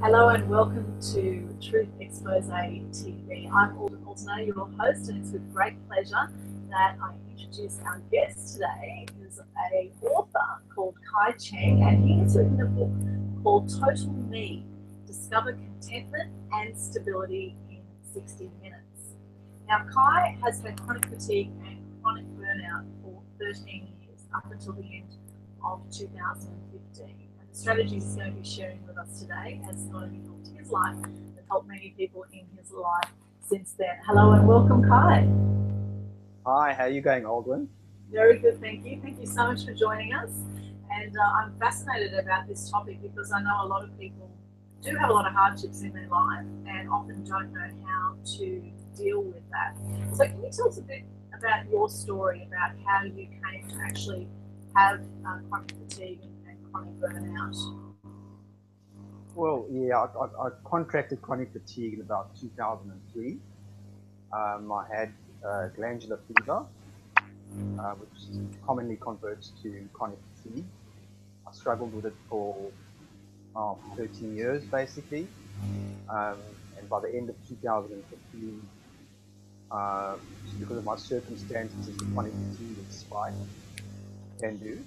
Hello and welcome to Truth Xpose TV. I'm Aldwyn Altuney, your host, and it's with great pleasure that I introduce our guest today, who's an author called Kai Cheng, and he has written a book called Total Me, Discover Contentment and Stability in 60 Minutes. Now, Kai has had chronic fatigue and chronic burnout for 13 years, up until the end of 2015. Strategies he's going to be sharing with us today has not only helped his life, but helped many people in his life since then. Hello and welcome, Kai. Hi, how are you going, Aldwyn? Very good, thank you. Thank you so much for joining us. And I'm fascinated about this topic because I know a lot of people do have a lot of hardships in their life and often don't know how to deal with that. So can you tell us a bit about your story, about how you came to actually have chronic fatigue? Well, yeah, I contracted chronic fatigue in about 2003. I had glandular fever, which commonly converts to chronic fatigue. I struggled with it for 13 years, basically. And by the end of 2015, because of my circumstances, the chronic fatigue and spike can do.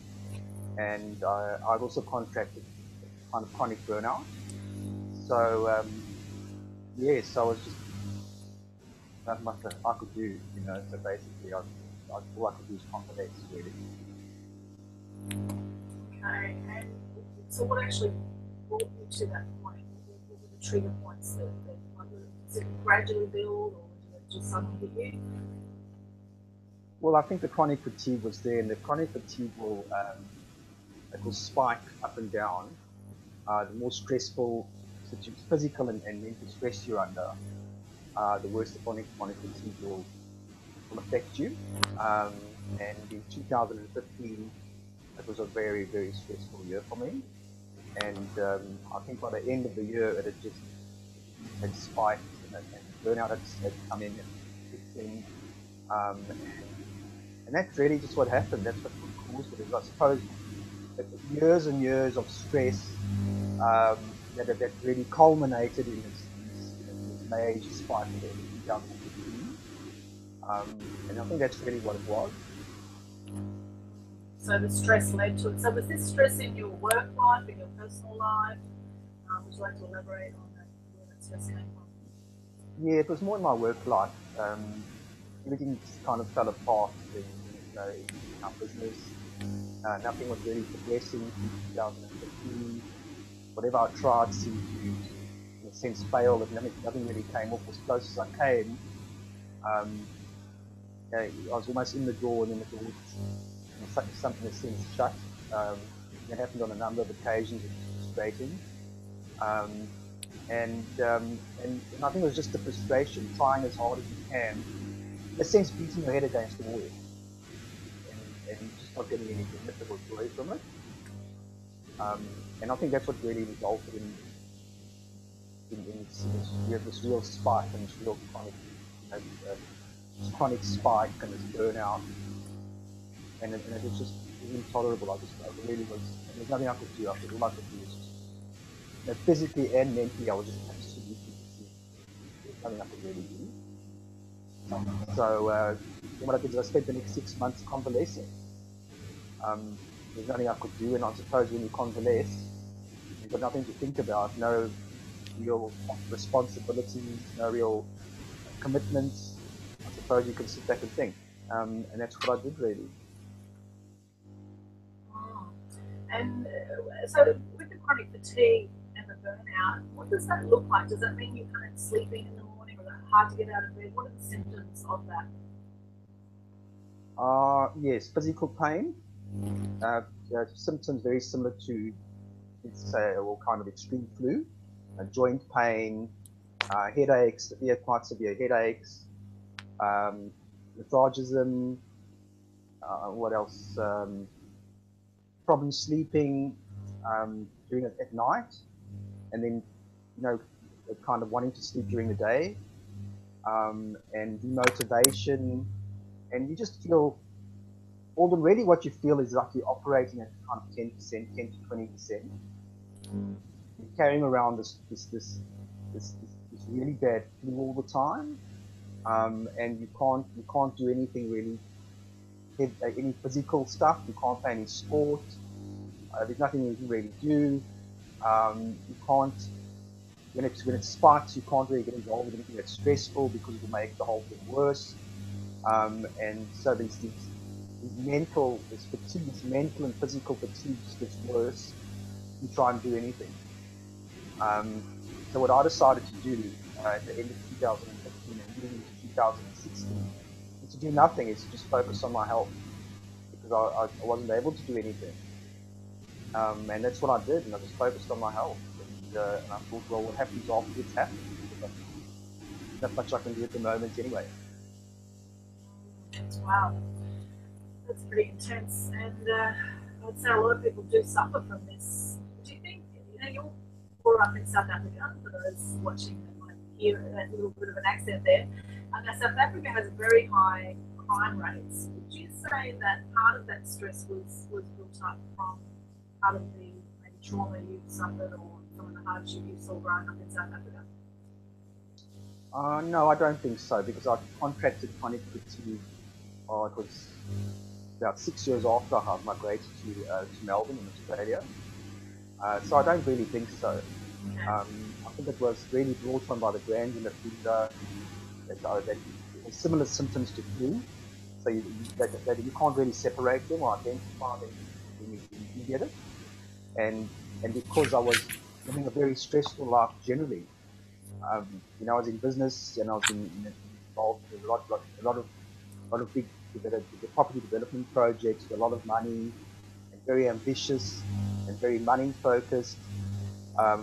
And I've also contracted kind of chronic burnout. So, so I was just not much that I could do, you know. So basically, all I could do is complex, really. Okay, and so what actually brought you to that point? What were the trigger points that did it gradually build, or did it just suddenly hit you? Well, I think the chronic fatigue was there, and the chronic fatigue will. It will spike up and down. The more stressful, physical and mental stress you're under, the worse the chronic fatigue will affect you. And in 2015, it was a very, very stressful year for me. And I think by the end of the year, it had just had spiked, and burnout had come in at 15. And that's really just what happened. That's what caused it, I suppose. Years and years of stress that really culminated in this major spike in 2015, and I think that's really what it was. So the stress led to it. So was this stress in your work life, in your personal life? Would you like to elaborate on that, where that stress came from? Yeah, it was more in my work life. Everything kind of fell apart in our business. Nothing was really progressing in 2015. Whatever I tried seemed to, in a sense, fail. Nothing really came off as close as I came. I was almost in the door, and then the door was something that seemed shut. It happened on a number of occasions. It was frustrating, and I think it was just the frustration, trying as hard as you can, in a sense, beating your head against the wall. And you're just not getting any significant joy from it. And I think that's what really resulted in this real spike and this real chronic, chronic spike and this burnout. And it was just intolerable. I really was, there's nothing I could do. All I could do was just, physically and mentally, I was just absolutely, there's nothing I could really do. So what I did is I spent the next 6 months convalescing. There's nothing I could do, and I suppose when you convalesce, you've got nothing to think about, no real responsibilities, no real commitments. I suppose you can sit back and think, and that's what I did, really. Oh. And so with the chronic fatigue and the burnout, what does that look like? Does that mean you can't sleep in the morning? Hard to get out of bed? What are the symptoms of that? Yes, physical pain. Symptoms very similar to, let's say, all kind of extreme flu. Joint pain, headaches, quite severe headaches, lethargism, what else? Problem sleeping during at night, and then, you know, kind of wanting to sleep during the day. And demotivation, and you just feel already what you feel is like you're operating at kind of 10%, 10 to 20%. You carrying around this really bad flu all the time, and you can't do anything really, any physical stuff. You can't play any sport. There's nothing you can really do. You can't, when it spikes, you can't really get involved with anything that's stressful because it will make the whole thing worse. And so there's this mental and physical fatigue gets worse. You try and do anything. So what I decided to do at the end of 2015 and moving into 2016 is to do nothing, is to just focus on my health, because I wasn't able to do anything. And that's what I did, and I just focused on my health. And I thought, well, what happens after it's happened? There's not much I can do at the moment anyway. Wow. That's pretty intense. And I'd say a lot of people do suffer from this. Do you think, you're brought up in South Africa, for those watching that might hear that little bit of an accent there. Now, South Africa has very high crime rates. Would you say that part of that stress was built up from part of the maybe trauma you've suffered, or some of the hardship you saw growing up in South Africa? No, I don't think so, because I contracted chronic fatigue. It was about 6 years after I had migrated to Melbourne in Australia. So I don't really think so. I think it was really brought on by the glandular fever that similar symptoms to flu. So you can't really separate them or identify them when you get it. And because I was living a very stressful life generally, I was in business and I was involved in a lot of big property development projects, with a lot of money, and very ambitious and very money focused. I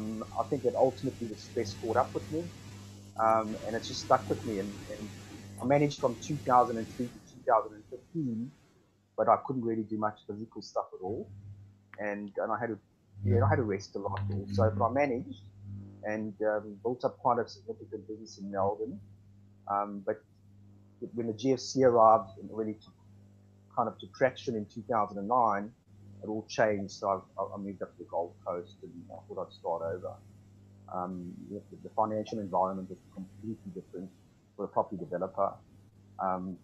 think that ultimately the stress caught up with me, and it's just stuck with me. And I managed from 2003 to 2015, but I couldn't really do much physical stuff at all, and I had to rest a lot also. But I managed and built up quite a significant business in Melbourne, but when the GFC arrived and really kind of took traction in 2009, it all changed. So I moved up to the Gold Coast, and I thought I'd start over. The financial environment was completely different for a property developer.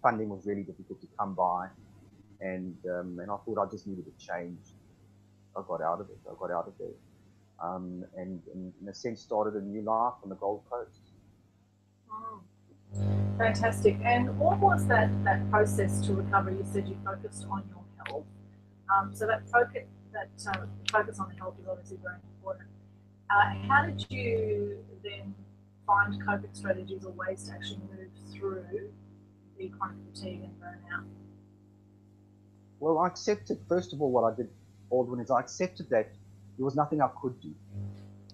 Funding was really difficult to come by, and I thought I just needed a change. I got out of it. I got out of there, and in a sense started a new life on the Gold Coast. Wow. Fantastic. And what was that process to recover? You said you focused on your health. So that focus on the health is obviously very important. How did you then find coping strategies or ways to actually move through the chronic fatigue and burnout? Well, I accepted, first of all, what I did, Aldwyn, is I accepted that there was nothing I could do.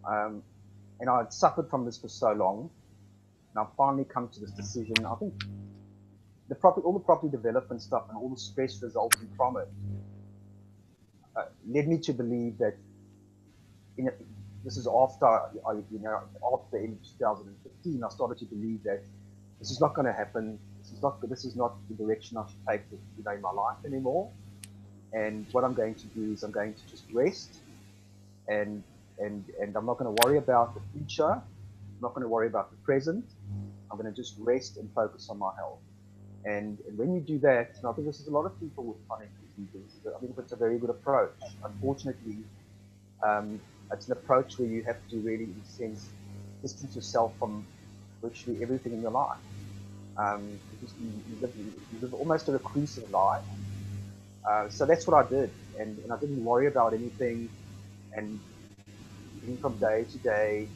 And I had suffered from this for so long. And I've finally come to this decision. I think all the property development stuff and all the stress resulting from it led me to believe that, this is after, after the end of 2015, I started to believe that this is not going to happen. This is not the direction I should take in my life anymore. And what I'm going to do is I'm going to just rest, and I'm not going to worry about the future. I'm not going to worry about the present. I'm going to just rest and focus on my health. And when you do that, and I think this is a lot of people with chronic diseases, I think it's a very good approach. Unfortunately, it's an approach where you have to really, in a sense, distance yourself from virtually everything in your life. Because you live almost a reclusive life. So that's what I did. And I didn't worry about anything, and living from day to day,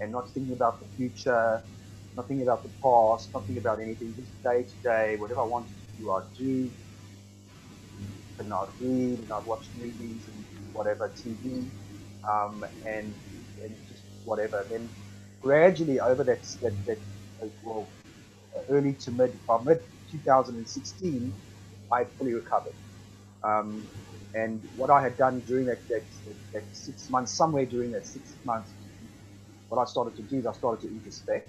and not thinking about the future, not thinking about the past, not thinking about anything, just day to day, whatever I wanted to do, I'd do, and I'd read, and I'd watch movies, and whatever, TV, and just whatever. And then gradually over early to mid-2016, I fully recovered. And what I had done during that 6 months, somewhere during that 6 months, what I started to do is I started to introspect.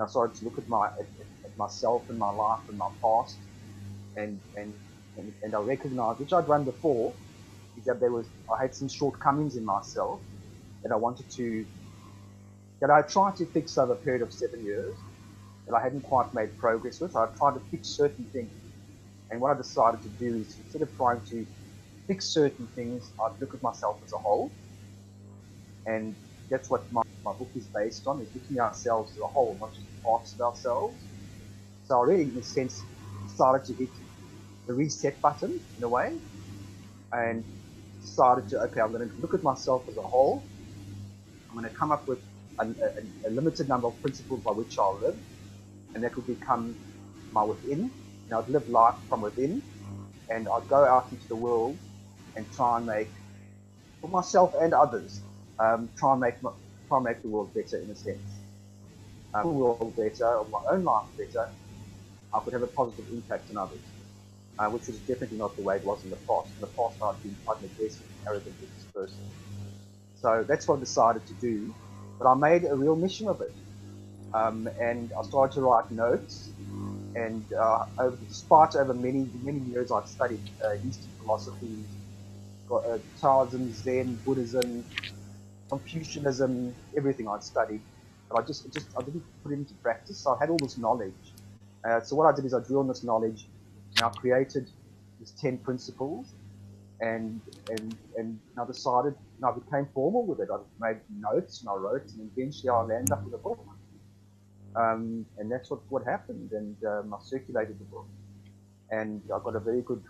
I started to look at myself and my life and my past, and I recognized, which I'd done before, is that I had some shortcomings in myself, that I wanted to, that I tried to fix over a period of 7 years that I hadn't quite made progress with. I tried to fix certain things. And what I decided to do is, instead of trying to fix certain things, I'd look at myself as a whole. And that's what my book is based on, is looking at ourselves as a whole, not just parts of ourselves. So I really, in a sense, decided to hit the reset button, in a way, and decided to, okay, I'm going to look at myself as a whole. I'm going to come up with a limited number of principles by which I'll live, and that will become my within. And I'd live life from within, and I'd go out into the world and try and make, for myself and others, try and make the world better, in a sense. The world better, or my own life better, I could have a positive impact on others, which was definitely not the way it was in the past. In the past, I'd been quite an aggressive, arrogant, this person. So that's what I decided to do, but I made a real mission of it, and I started to write notes. And over many years, I've studied Eastern philosophy, Taoism, Zen, Buddhism, Confucianism, everything I've studied. But I didn't put it into practice. So I had all this knowledge. So what I did is I drew on this knowledge, and I created these 10 principles, and I decided, and I became formal with it. I made notes and I wrote, and eventually I landed up with a book. And that's what happened, and I circulated the book, and I got a very good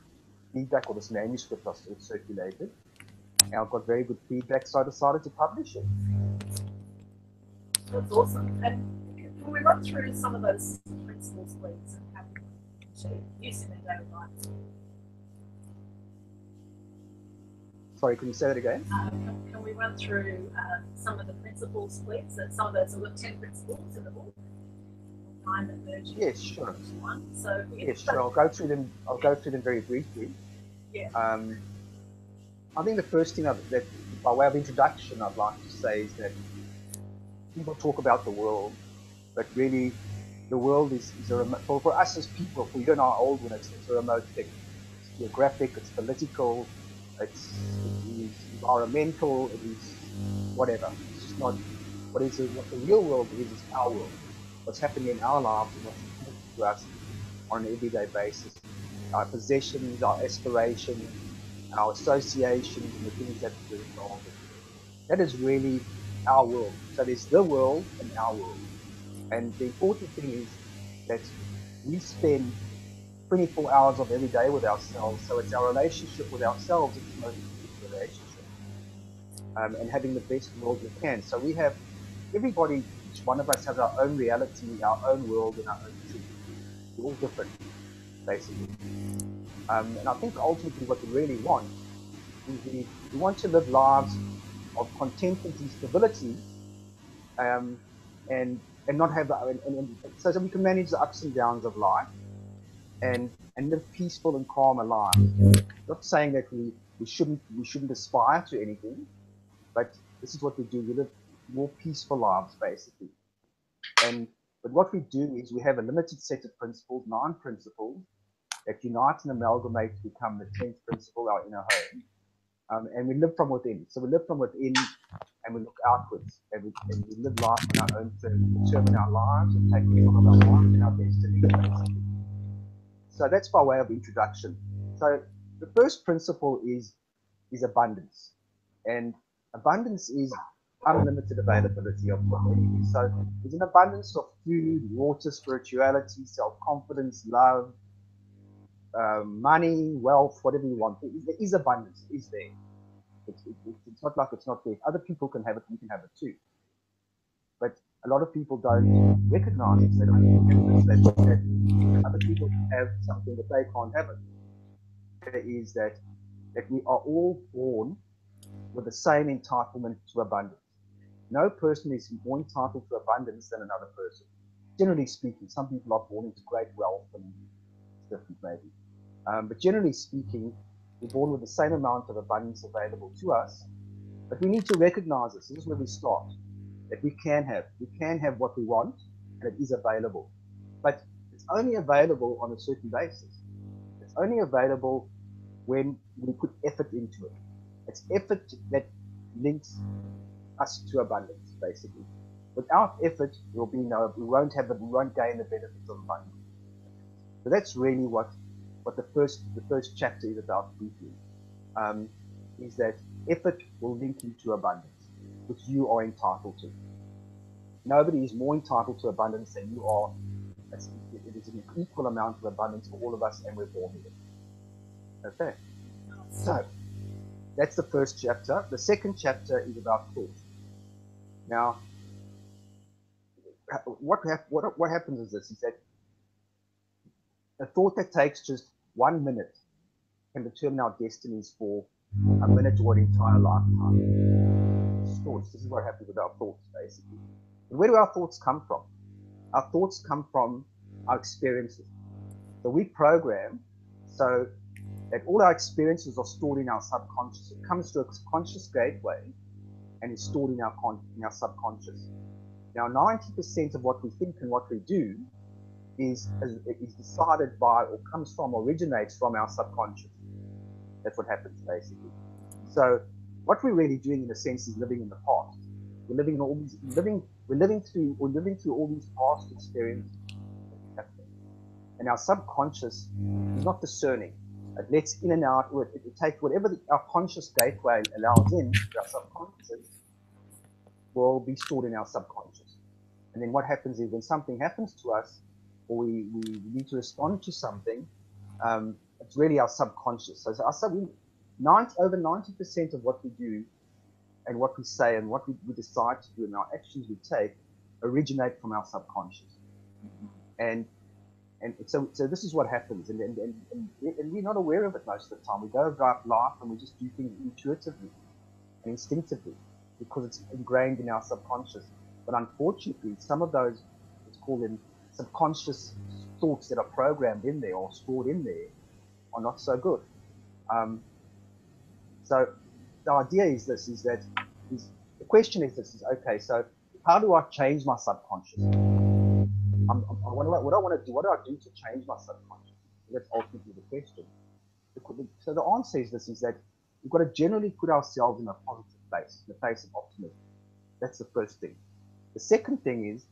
feedback, or this manuscript I sort of circulated, and I got very good feedback, so I decided to publish it. That's awesome. And can we run through some of those principles, please, and how you use them in their daily lives? Sorry, can you say that again? Can we run through some of the principles, please, and some of those are 10 principles in the book? Yes, sure. So yes, sure. I'll go through them. I'll go through them very briefly. Yeah. I think the first thing that, by way of introduction, I'd like to say is that people talk about the world, but really, the world is a remote. For us as people, for you and I, Aldwyn, it's a remote thing. It's geographic. It's political. It is environmental. It is whatever. It's just not what is what the real world is our world. What's happening in our lives and what's important to us on an everyday basis. Our possessions, our aspirations, our associations, and the things that we do involved in. That is really our world. So there's the world and our world. And the important thing is that we spend 24 hours of every day with ourselves, so it's our relationship with ourselves that's the most important relationship. And having the best world we can. So we have, everybody, each one of us has our own reality, our own world, and our own truth. We're all different, basically. And I think ultimately what we really want is we want to live lives of contentment and stability, and not have so that we can manage the ups and downs of life, and live peaceful and calm lives. Not saying that we shouldn't aspire to anything, but this is what we do. We live more peaceful lives, basically. But what we do is we have a limited set of principles, 9 principles, that unite and amalgamate to become the 10th principle, our inner home. And we live from within. So we live from within, and we look outwards, and we live life in our own terms, determine our lives, and take control of our lives and our destiny, basically. So that's by way of introduction. So the first principle is abundance, and abundance is unlimited availability of anything. So there's an abundance of food, water, spirituality, self-confidence, love, money, wealth, whatever you want. There is abundance, is there. It's not like it's not there. Other people can have it, we can have it too. But a lot of people don't recognize it. They don't recognize that other people have something that they can't have it. It is that we are all born with the same entitlement to abundance. No person is more entitled to abundance than another person. Generally speaking, some people are born into great wealth, and it's different maybe. But generally speaking, we're born with the same amount of abundance available to us, but we need to recognize this. This is where we start, that we can have what we want, and it is available. But it's only available on a certain basis. It's only available when we put effort into it. It's effort that links us to abundance, basically. Without effort, there will be no, we won't gain the benefits of abundance. So that's really what the first chapter is about briefly, is that effort will link you to abundance, which you are entitled to. Nobody is more entitled to abundance than you are. It is an equal amount of abundance for all of us, and we're born with it. Okay, so that's the first chapter. The second chapter is about thought. Now, what happens is this: is that a thought that takes just 1 minute can determine our destinies for a minute or an entire lifetime. It's thoughts. This is what happens with our thoughts, basically. And where do our thoughts come from? Our thoughts come from our experiences. So we program so that all our experiences are stored in our subconscious. It comes through a conscious gateway and is stored in our subconscious. Now, 90% of what we think and what we do is decided by or comes from, originates from our subconscious. That's what happens, basically. So what we're really doing, in a sense, is living in the past. We're living in all these we're living through all these past experiences. And our subconscious is not discerning. It lets in and out. It takes whatever our conscious gateway allows in. Our subconscious will be stored in our subconscious. And then what happens is, when something happens to us, or we need to respond to something, it's really our subconscious. So over 90% of what we do, and what we say, and what we decide to do, and our actions we take, originate from our subconscious. And so this is what happens, and we're not aware of it most of the time. We go about life and we just do things intuitively and instinctively because it's ingrained in our subconscious. But unfortunately, some of those, let's call them subconscious thoughts that are programmed in there or stored in there, are not so good. So the idea is this, the question is this, okay, so how do I change my subconscious? What do I do to change my subconscious? That's ultimately the question. So the answer is this, is that we've got to generally put ourselves in a positive place, in a place of optimism. That's the first thing. The second thing is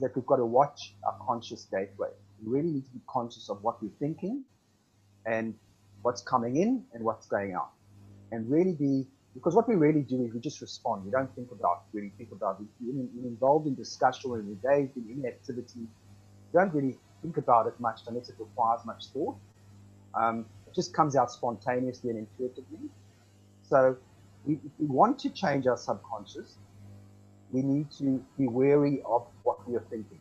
that we've got to watch our conscious gateway. We really need to be conscious of what we're thinking and what's coming in and what's going out. And really be, because what we really do is we just respond. We don't really think about it. We're involved in discussion, we're engaged in any activity. We don't really think about it much unless it requires much thought. It just comes out spontaneously and intuitively. So if we want to change our subconscious, we need to be wary of what we are thinking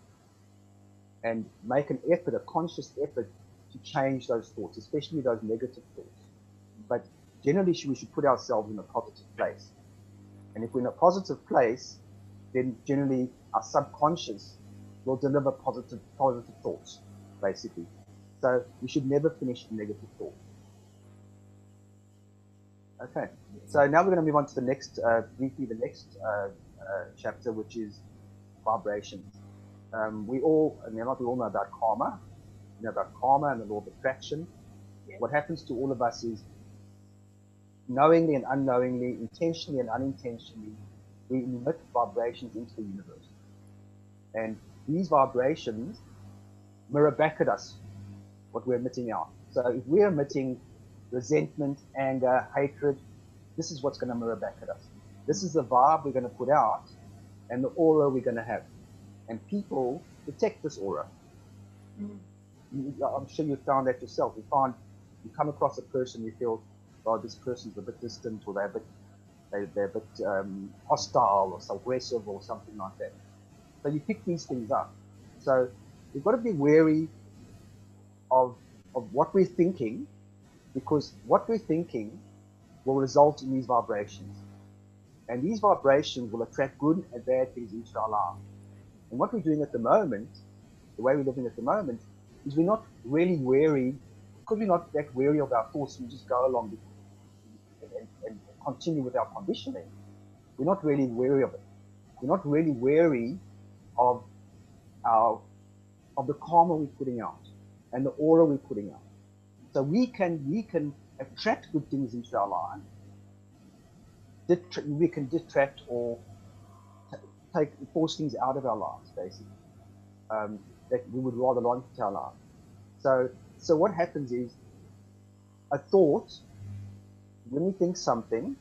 and make an effort, a conscious effort, to change those thoughts, especially those negative thoughts. But generally, we should put ourselves in a positive place. And if we're in a positive place, then generally our subconscious will deliver positive thoughts, basically. So we should never finish a negative thought. Okay, so now we're going to move on to the next, chapter, which is vibrations. We all know about karma. We know about karma and the law of attraction. Yeah. What happens to all of us is, knowingly and unknowingly, intentionally and unintentionally, we emit vibrations into the universe. And these vibrations mirror back at us what we're emitting out. So if we're emitting resentment, anger, hatred, this is what's going to mirror back at us. This is the vibe we're going to put out and the aura we're going to have. And people detect this aura. I'm sure you found that yourself. You come across a person, you feel, oh, this person's a bit distant, or they're a bit hostile or aggressive or something like that. So you pick these things up. So you've got to be wary of what we're thinking, because what we're thinking will result in these vibrations. And these vibrations will attract good and bad things into our lives. And what we're doing at the moment, the way we're living at the moment, is we're not really wary, because we're not that wary of our thoughts, we just go along and continue with our conditioning. We're not really wary of it. We're not really wary of the karma we're putting out and the aura we're putting out. So we can attract good things into our life. We can detract or force things out of our lives, basically, that we would rather not into our lives. So what happens is, a thought, when we think something,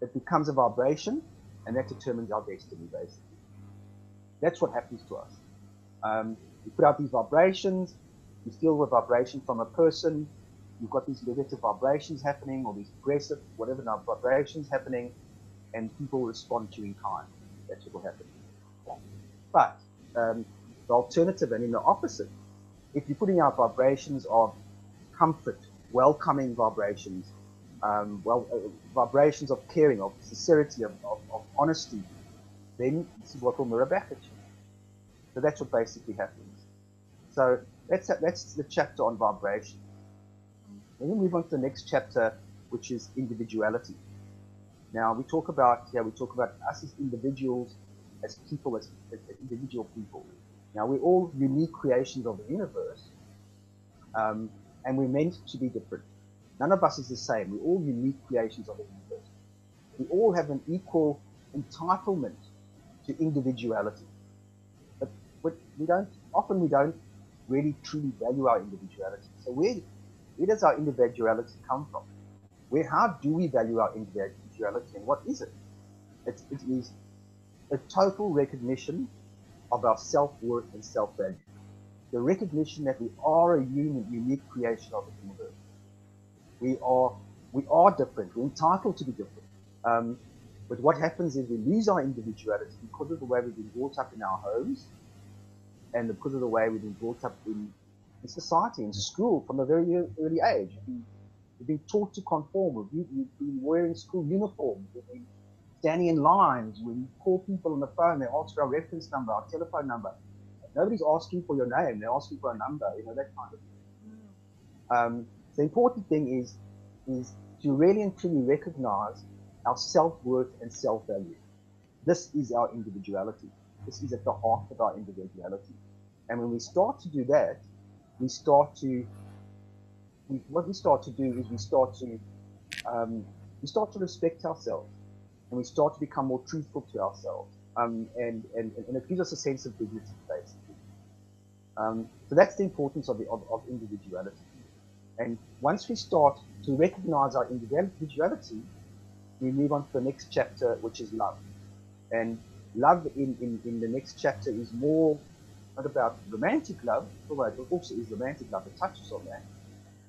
it becomes a vibration, and that determines our destiny, basically. That's what happens to us. You put out these vibrations, you feel the vibration from a person, you've got these negative vibrations happening, or these aggressive, whatever vibrations happening, and people respond to you in kind. That's what will happen. But the alternative, and in the opposite, if you're putting out vibrations of comfort, welcoming vibrations, vibrations of caring, of sincerity, of honesty, then this is what will mirror back at you. So that's what basically happens. So that's the chapter on vibration. Then we move on to the next chapter, which is individuality. Now we talk about us as individuals, as people, as individual people. Now we're all unique creations of the universe, and we're meant to be different. None of us is the same. We're all unique creations of the universe. We all have an equal entitlement to individuality, but we don't really truly value our individuality. So where does our individuality come from? How do we value our individuality, and what is it? It is a total recognition of our self-worth and self-value. The recognition that we are a unique creation of the universe. We are different. We're entitled to be different. But what happens is we lose our individuality because of the way we've been brought up in our homes, and because of the way we've been brought up in society, in school, from a very early age. We've been taught to conform. We've been wearing school uniforms. We've been standing in lines. When you call people on the phone, they ask for our reference number, our telephone number. Nobody's asking for your name. They're asking for a number. You know, that kind of thing. The important thing is to really and truly recognize our self-worth and self-value. This is our individuality. This is at the heart of our individuality. And when we start to do that, we start to respect ourselves, and we start to become more truthful to ourselves. And it gives us a sense of dignity, basically. So that's the importance of individuality. And once we start to recognize our individuality, we move on to the next chapter, which is love. And love in the next chapter is more not about romantic love, although it also is romantic love, it touches on that.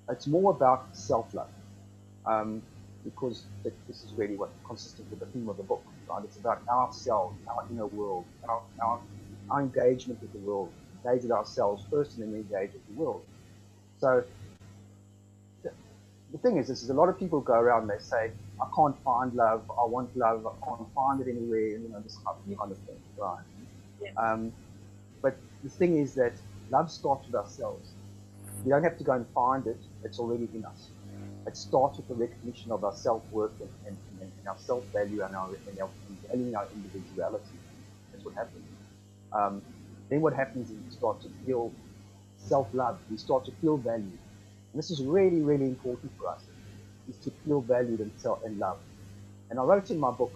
It's more about self-love, because this is really what consistent with the theme of the book, right? It's about ourselves, our inner world, our engagement with the world, engage with ourselves first and then engage with the world. So the thing is a lot of people go around and they say, I can't find love, I want love, I can't find it anywhere, and you know, this kind of thing, right? Yeah. But the thing is that love starts with ourselves. We don't have to go and find it, it's already in us. It starts with the recognition of our self-worth and our self-value and valuing our individuality. That's what happens. Then what happens is we start to feel self-love, we start to feel valued. And this is really, really important for us, is to feel valued and loved. And I wrote in my book,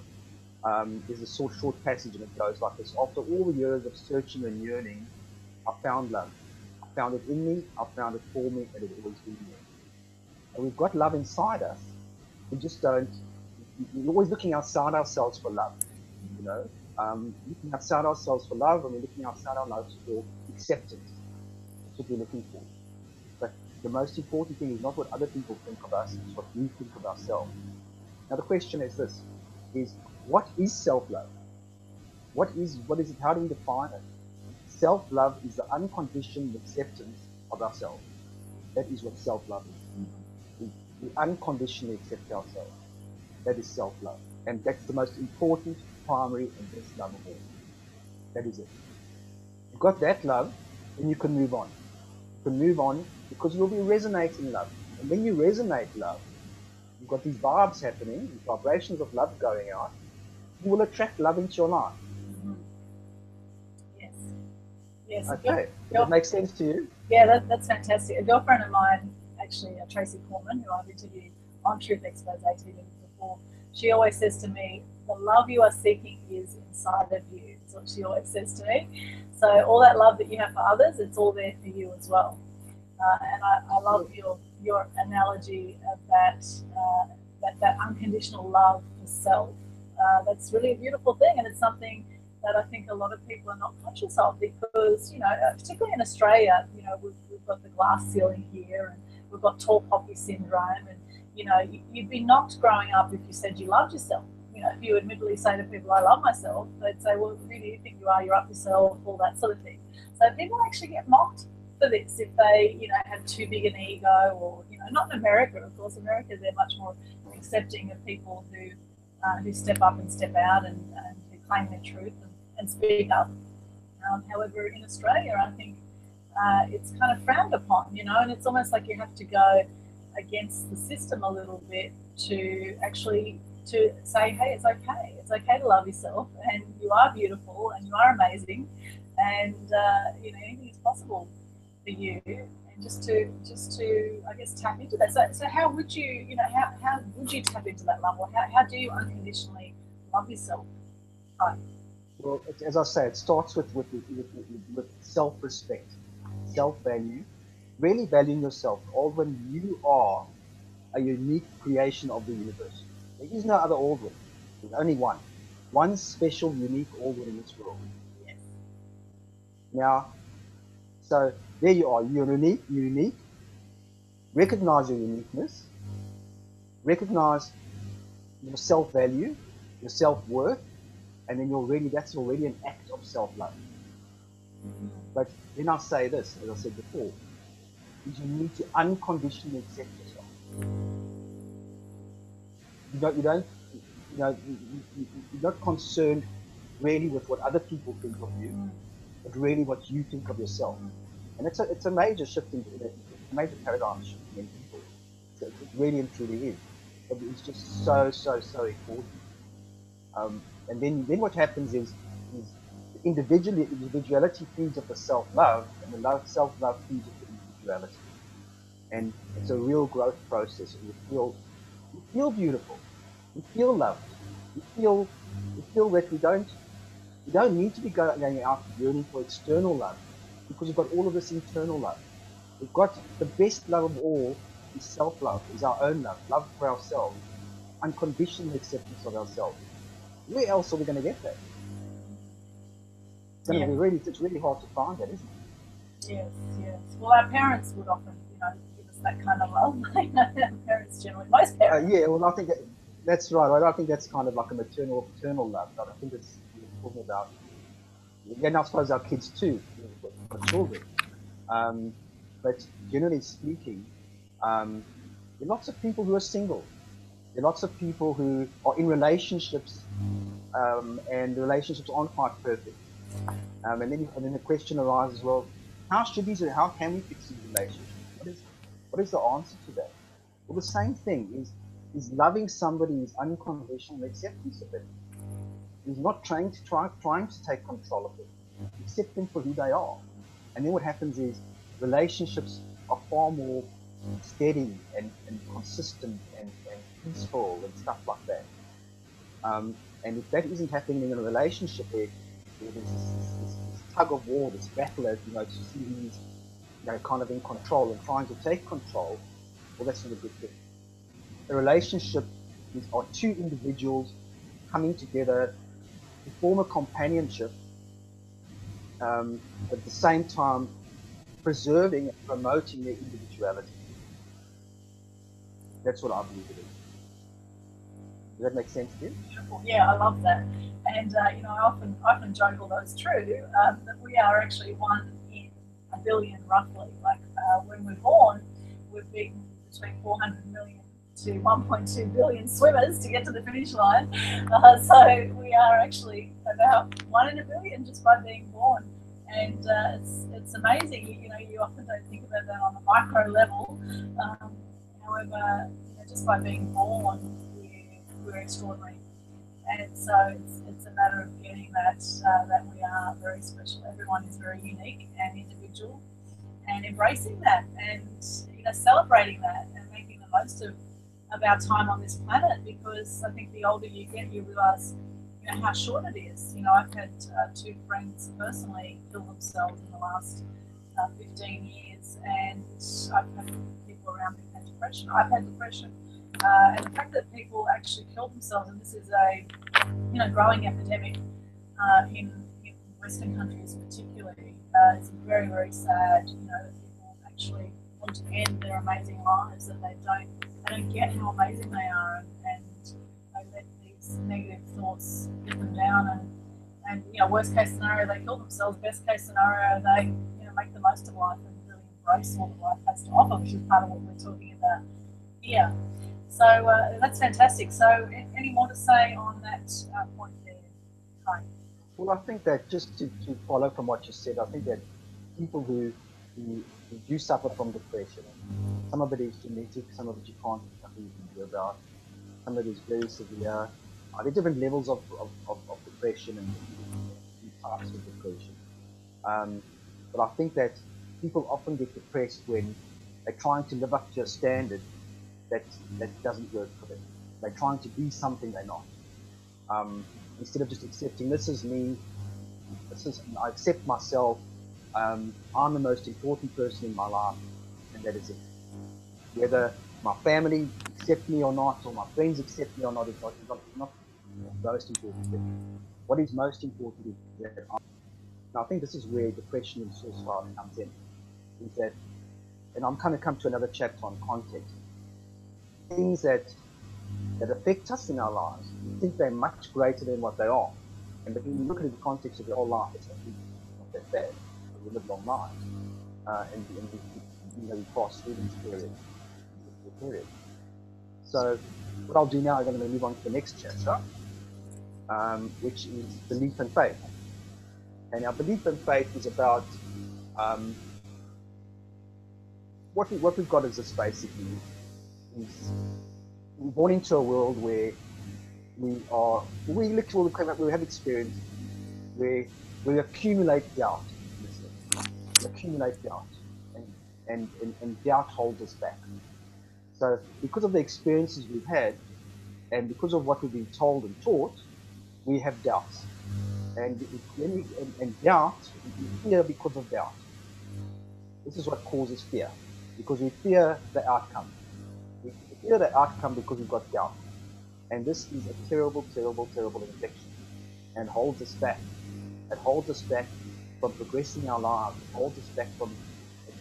there's a short passage, and it goes like this. After all the years of searching and yearning, I found love. I found it in me, I found it for me, and it always been me. And we've got love inside us. We just don't, we're always looking outside ourselves for love, you know. Looking outside ourselves for love, and we're looking outside our lives for acceptance. That's what we're looking for. The most important thing is not what other people think of us, it's what we think of ourselves. Now the question is this, is what is self-love? What is it? How do we define it? Self-love is the unconditioned acceptance of ourselves. That is what self-love is. We unconditionally accept ourselves. That is self-love. And that's the most important, primary, and best love of all. That is it. You've got that love, then you can move on. You can move on because you'll be resonating love. And when you resonate love, you've got these vibes happening, these vibrations of love going out, you will attract love into your life. Mm-hmm. Yes. Yes. Okay. Does that make sense to you? Yeah, that's fantastic. A girlfriend of mine, actually, Tracy Corman, who I've interviewed on Truth Xpose TV before, she always says to me, the love you are seeking is inside of you. That's what she always says to me. So all that love that you have for others, it's all there for you as well. And I love your analogy of that, that unconditional love for self. That's really a beautiful thing, and it's something that I think a lot of people are not conscious of, because, you know, particularly in Australia, you know, we've got the glass ceiling here, and we've got tall poppy syndrome, and, you know, you'd be knocked growing up if you said you loved yourself. You know, if you admittedly say to people, I love myself, they'd say, well, who do you think you are? You're up yourself, all that sort of thing. So people actually get mocked for this if they, you know, have too big an ego, or, you know, not in America, of course. America, they're much more accepting of people who step up and step out and who claim their truth and speak up. However, in Australia, I think it's kind of frowned upon, you know, and it's almost like you have to go against the system a little bit to actually to say, hey, it's okay. It's okay to love yourself, and you are beautiful, and you are amazing, and, you know, anything is possible for you. And just to I guess tap into that. So how would you know how would you tap into that love, or how do you unconditionally love yourself? Hi. Well, as I say, it starts with self-respect, self-value, really valuing yourself. Aldwyn, you are a unique creation of the universe. There is no other Aldwyn. There's only one special, unique Aldwyn in this world. Yes. Now, so there you are, you're unique. Recognize your uniqueness. Recognize your self-value, your self-worth, and then that's already an act of self-love. But then I say this, as I said before, is you need to unconditionally accept yourself. You're not concerned really with what other people think of you, but really what you think of yourself. And it's a major shift, a major paradigm shift in people. So it really and truly is. But it's just so important. And then what happens is individuality feeds off the self-love, and the self-love feeds off the individuality. And it's a real growth process. And you feel beautiful. You feel loved. You feel that we don't need to be going out yearning for external love, because we've got all of this internal love. We've got the best love of all is self-love, is our own love for ourselves, unconditional acceptance of ourselves. Where else are we going to get that? It's really hard to find that, isn't it? Yes, yes. Well, our parents would often, you know, give us that kind of love. Our parents generally, most parents. Yeah, well, I think that's right. I don't think that's kind of like a maternal or paternal love, but I think it's talking about, and I suppose our kids too, our children. But generally speaking, there are lots of people who are single. There are lots of people who are in relationships, and the relationships aren't quite perfect. And then the question arises: well, how can we fix these relationships? What is the answer to that? Well, the same thing is loving somebody is unconditional acceptance of them. Is not trying to take control of them. Accept them for who they are. And then what happens is relationships are far more steady and consistent and peaceful and stuff like that. And if that isn't happening in a relationship where there's this tug of war, this battle, as you know, to see who's, you know, kind of in control and trying to take control, well, that's not a good thing. A relationship are two individuals coming together to form a companionship, but at the same time preserving and promoting their individuality. That's what I believe it is. Does that make sense to you? Beautiful. Yeah, I love that. And you know, I often joke, although it's true, that we are actually 1 in a billion, roughly. Like when we're born, we've beaten between 400 million. To 1.2 billion swimmers to get to the finish line. So we are actually about 1 in a billion just by being born. And it's amazing. You know, you often don't think about that on a micro level. However, you know, just by being born, we're extraordinary. And so it's a matter of getting that we are very special. Everyone is very unique and individual, and embracing that, and, you know, celebrating that, and making the most of of our time on this planet, because I think the older you get, you realize, you know, how short it is. You know, I've had two friends personally kill themselves in the last 15 years, and I've had people around me who've had depression. I've had depression. And the fact that people actually kill themselves, and this is a, you know, growing epidemic in Western countries particularly, it's very, very sad, you know, that people actually want to end their amazing lives, and they don't get how amazing they are, and they let these negative thoughts get them down, and you know, worst case scenario, they kill themselves. Best case scenario, they, you know, make the most of life and really embrace all that life has to offer, which is part of what we're talking about here. So that's fantastic. So any more to say on that point there, Kai? Well, I think that just to follow from what you said, I think that people who do suffer from depression, some of it is genetic, some of it you can't do nothing you can do about, some of it is very severe. There are different levels of depression and types of depression. But I think that people often get depressed when they're trying to live up to a standard that doesn't work for them. They're trying to be something they're not. Instead of just accepting, this is me, I accept myself, I'm the most important person in my life, and that is it. Whether my family accept me or not, or my friends accept me or not, is not the most important thing. What is most important is that I'm. Now, I think this is where depression and suicide comes in. Is that, and I'm kind of come to another chapter on context. Things that affect us in our lives, we think they're much greater than what they are. And when you look at it in the context of your whole life, it's not that bad. We live long lives, and you know, we pass through this period. So what I'll do now is I'm going to move on to the next chapter, which is belief and faith. And our belief and faith is about what we've got is this, basically. We're born into a world where we have experience where we accumulate doubt. Accumulate doubt, and doubt holds us back. So because of the experiences we've had, and because of what we've been told and taught, we have doubts, and doubt, fear because of doubt. This is what causes fear, because we fear the outcome. We fear the outcome because we've got doubt, and this is a terrible, terrible, terrible infection, and holds us back. It holds us back from progressing our lives, holds us back from,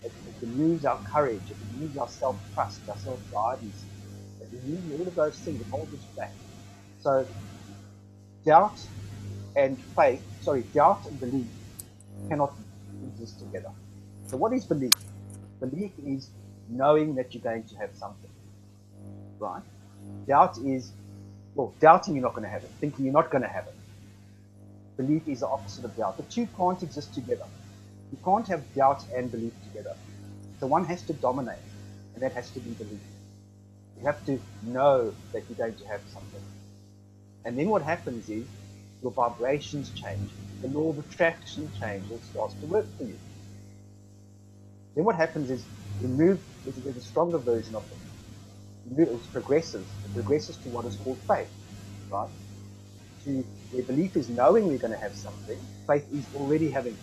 it removes our courage, it removes our self-trust, our self-guidance, it removes all of those things, it holds us back. So doubt and belief cannot exist together. So what is belief? Belief is knowing that you're going to have something, right? Doubt is, well, doubting you're not going to have it, thinking you're not going to have it. Belief is the opposite of doubt. The two can't exist together. You can't have doubt and belief together. So one has to dominate, and that has to be belief. You have to know that you're going to have something. And then what happens is your vibrations change. The law of attraction changes, starts to work for you. Then what happens is there's a stronger version of it. It progresses to what is called faith, right? Their belief is knowing we're going to have something, faith is already having it.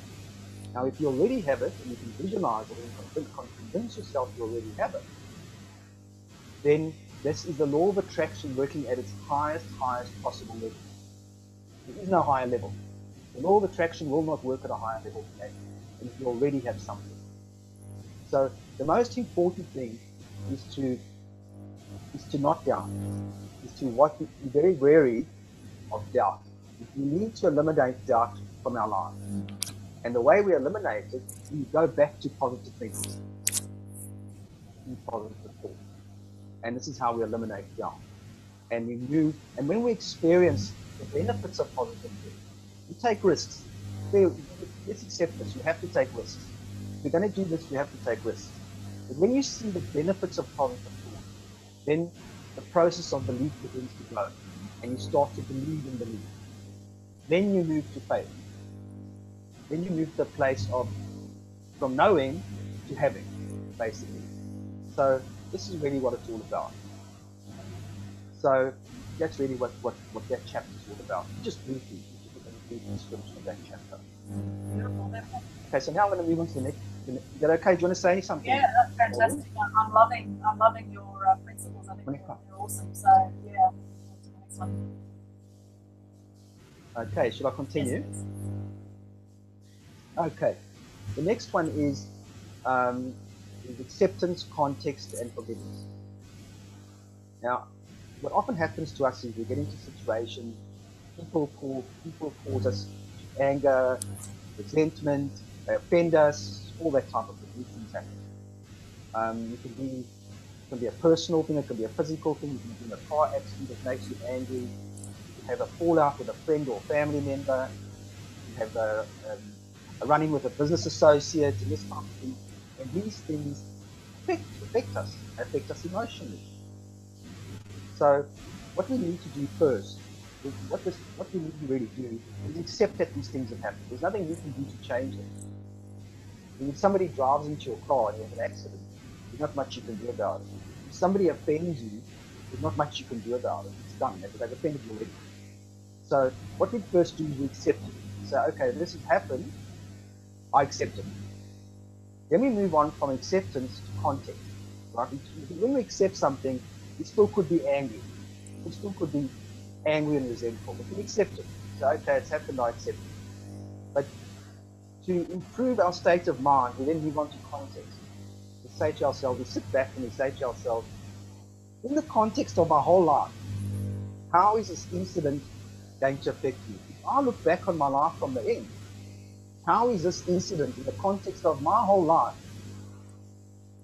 Now, if you already have it, and you can visualize it, and convince yourself you already have it, then this is the law of attraction working at its highest possible level. There is no higher level. The law of attraction will not work at a higher level than that, and if you already have something. So the most important thing is to not doubt, is to be very wary of doubt. We need to eliminate doubt from our lives. And the way we eliminate it, we go back to positive thinking. Positive thought. And this is how we eliminate doubt. And we move, and when we experience the benefits of positive thinking, we take risks. Let's accept this, you have to take risks. If you're going to do this, you have to take risks. But when you see the benefits of positive thought, then the process of belief begins to grow. And you start to believe in belief. Then you move to faith. Then you move to a place of from knowing to having, basically. So this is really what it's all about. So that's really what that chapter is all about. Just briefly, just look at the description of that chapter. Beautiful. Okay, so now I'm going to move on to the next. Is that okay? Do you want to say something? Yeah, that's fantastic. I'm loving your principles. I think they're awesome. So yeah, to the next one. Okay, should I continue? Yes, okay, the next one is acceptance, context, and forgiveness. Now, what often happens to us is we get into situations, people cause us anger, resentment, they offend us, all that type of things happen. It can be a personal thing, it can be a physical thing, it can be a car accident that makes you angry, you have a fallout with a friend or family member, you have a run-in with a business associate, and this type of thing. And these things affect us emotionally. So what we need to do first, what we need to really do is accept that these things have happened. There's nothing you can do to change them. If somebody drives into your car and you have an accident, there's not much you can do about it. If somebody offends you, there's not much you can do about it. It's done. They've offended you already. So what we first do is we accept it. Say, okay, this has happened, I accept it. Then we move on from acceptance to context. Right? When we accept something, we still could be angry. We still could be angry and resentful. We can accept it. So, okay, it's happened, I accept it. But to improve our state of mind, we then move on to context. We say to ourselves, we sit back and we say to ourselves, in the context of my whole life, how is this incident going to affect me? If I look back on my life from the end, how is this incident in the context of my whole life?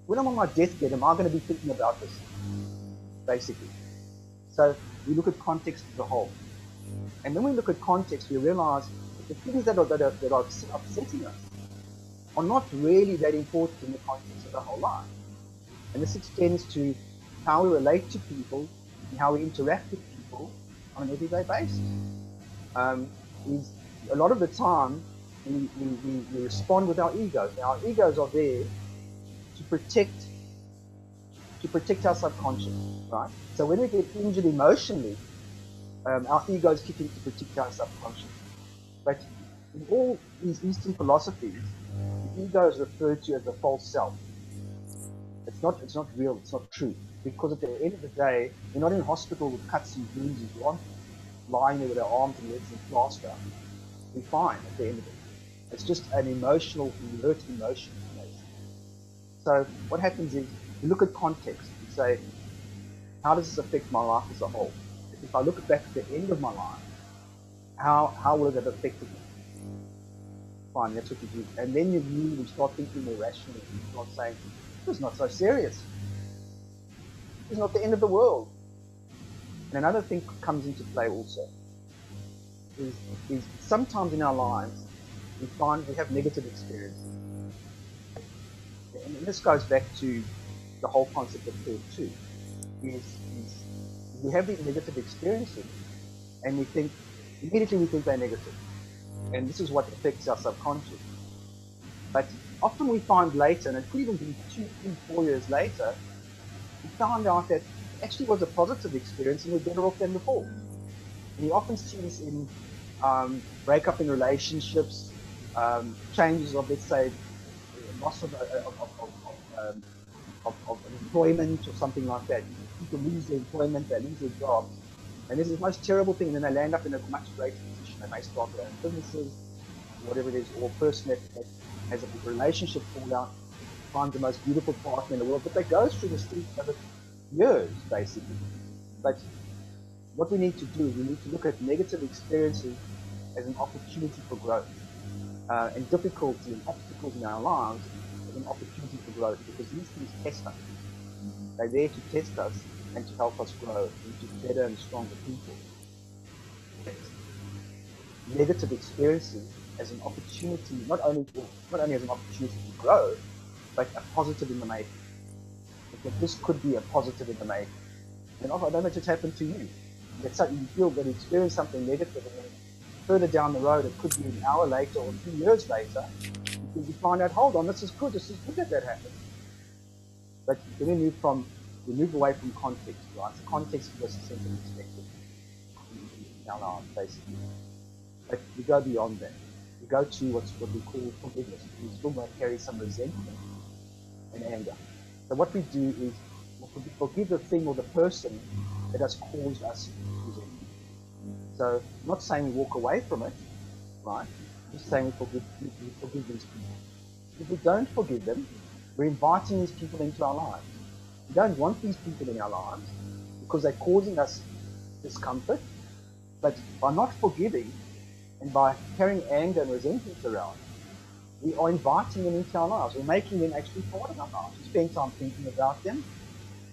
When I'm on my deathbed, am I going to be thinking about this? Basically. So we look at context as a whole. And when we look at context, we realize that the things that are upsetting us are not really that important in the context of the whole life. And this extends to how we relate to people and how we interact with people on an everyday basis. A lot of the time, we respond with our egos. Now, our egos are there to protect our subconscious, right? So when we get injured emotionally, our egos kick in to protect our subconscious. But in all these Eastern philosophies, the ego is referred to as the false self. It's not real, it's not true. Because at the end of the day, we're not in hospital with cuts and bruises, we're not lying there with our arms and legs and plaster. We're fine at the end of it. It's just an emotional, alert emotion. So what happens is, we look at context and say, how does this affect my life as a whole? If I look back at the end of my life, how will it have affected me? Fine, that's what you do. And then you move and start thinking more rationally. You start saying, this is not so serious. This is not the end of the world. And another thing comes into play also, is sometimes in our lives, we find we have negative experiences. And this goes back to the whole concept of truth too, is we have these negative experiences and we immediately think they're negative. And this is what affects our subconscious. But often we find later, and it could even be 2, 3, 4 years later, we found out that it actually was a positive experience and we're better off than before. And you often see this in breakup in relationships, changes of, let's say, loss of employment or something like that. People lose their employment, they lose their jobs, and this is the most terrible thing. And then they land up in a much greater position. They may start their own businesses, whatever it is, or a person that has a relationship fallout, finds the most beautiful partner in the world, but they go through the streets of it years, basically. But what we need to do is we need to look at negative experiences as an opportunity for growth. And difficulty and obstacles in our lives is an opportunity for growth, because these things test us. They're there to test us and to help us grow into better and stronger people. Negative experiences as an opportunity, not only as an opportunity to grow, but a positive in the making. Because this could be a positive in the making. And often, I don't know what's happened to you. That suddenly you feel that you experience something negative, and then further down the road, it could be an hour later or 2 years later, because you find out, hold on, this is good that happened. But then we move from we move away from context, right? So context gives us a sense of perspective down our basically. But we go beyond that. We go to what we call forgiveness. We still might carry some resentment and anger. So what we do is we forgive the thing or the person that has caused us resentment. So I'm not saying we walk away from it, right? I'm just saying we forgive these people. If we don't forgive them, we're inviting these people into our lives. We don't want these people in our lives because they're causing us discomfort. But by not forgiving and by carrying anger and resentment around, we are inviting them into our lives. We're making them actually part of our lives. We spend time thinking about them,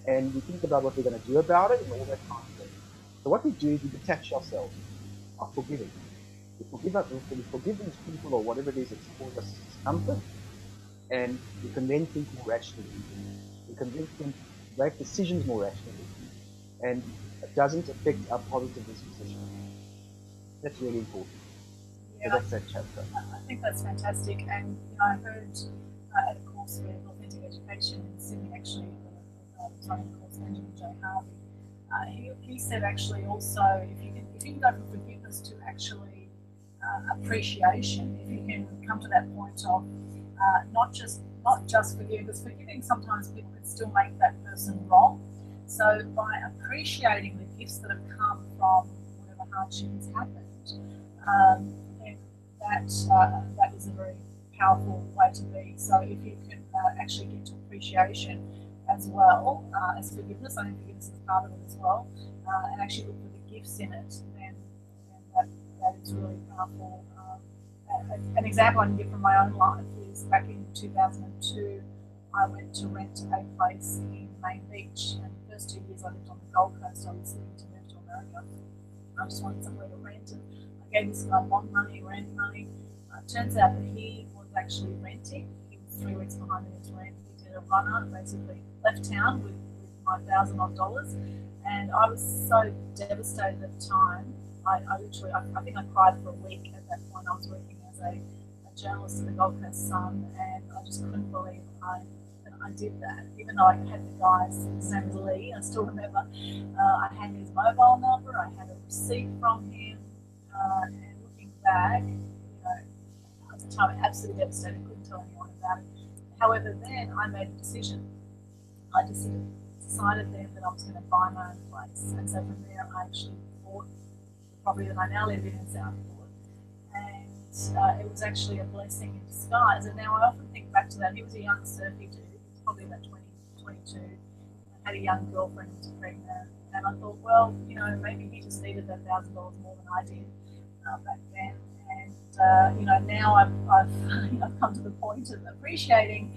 and we think about what we're going to do about it and all that kind of thing. So what we do is we detach ourselves by forgiving. We forgive these people or whatever it is that's caused us discomfort, and we can then think more rationally. We can then make decisions more rationally, and it doesn't affect our positive disposition. That's really important. Yeah, so that's that chapter. I think that's fantastic, and you know, I heard at a course with authentic education in Sydney, actually, the course manager Joe Harvey. He said actually also if you can go from forgiveness to actually appreciation, if you can come to that point of not just forgiveness, forgiving sometimes people can still make that person wrong. So by appreciating the gifts that have come from whatever hardship has happened, then that is a very powerful way to be. So if you can actually get to appreciation as well as forgiveness, I think forgiveness is part of it as well, and actually look for the gifts in it, then that is really powerful. An example I can give from my own life is back in 2002, I went to rent a place in Main Beach, and the first 2 years I lived on the Gold Coast. I was living to move to America. I just wanted somewhere to rent, and I gave this guy bond money, rent money. Turns out that he was actually renting. He was 3 weeks behind in his rent. He did a runner, basically left town with my $1,000 odd, and I was so devastated at the time. I literally, I think I cried for a week at that point. I was working as a journalist at the Gold Coast Sun, and I just couldn't believe I did that. Even though I had the guy's name Lee, I still remember I had his mobile number, I had a receipt from him, and looking back, you know, at the time absolutely devastated, couldn't tell anyone about it. However, then I made a decision. I just decided then that I was going to buy my own place, and so from there I actually bought the property that I now live in Southport, and it was actually a blessing in disguise. And now I often think back to that. He was a young surfy dude, probably about 20, 22, I had a young girlfriend who was pregnant, and I thought, well, you know, maybe he just needed that $1,000 more than I did back then. And, you know, now I've come to the point of appreciating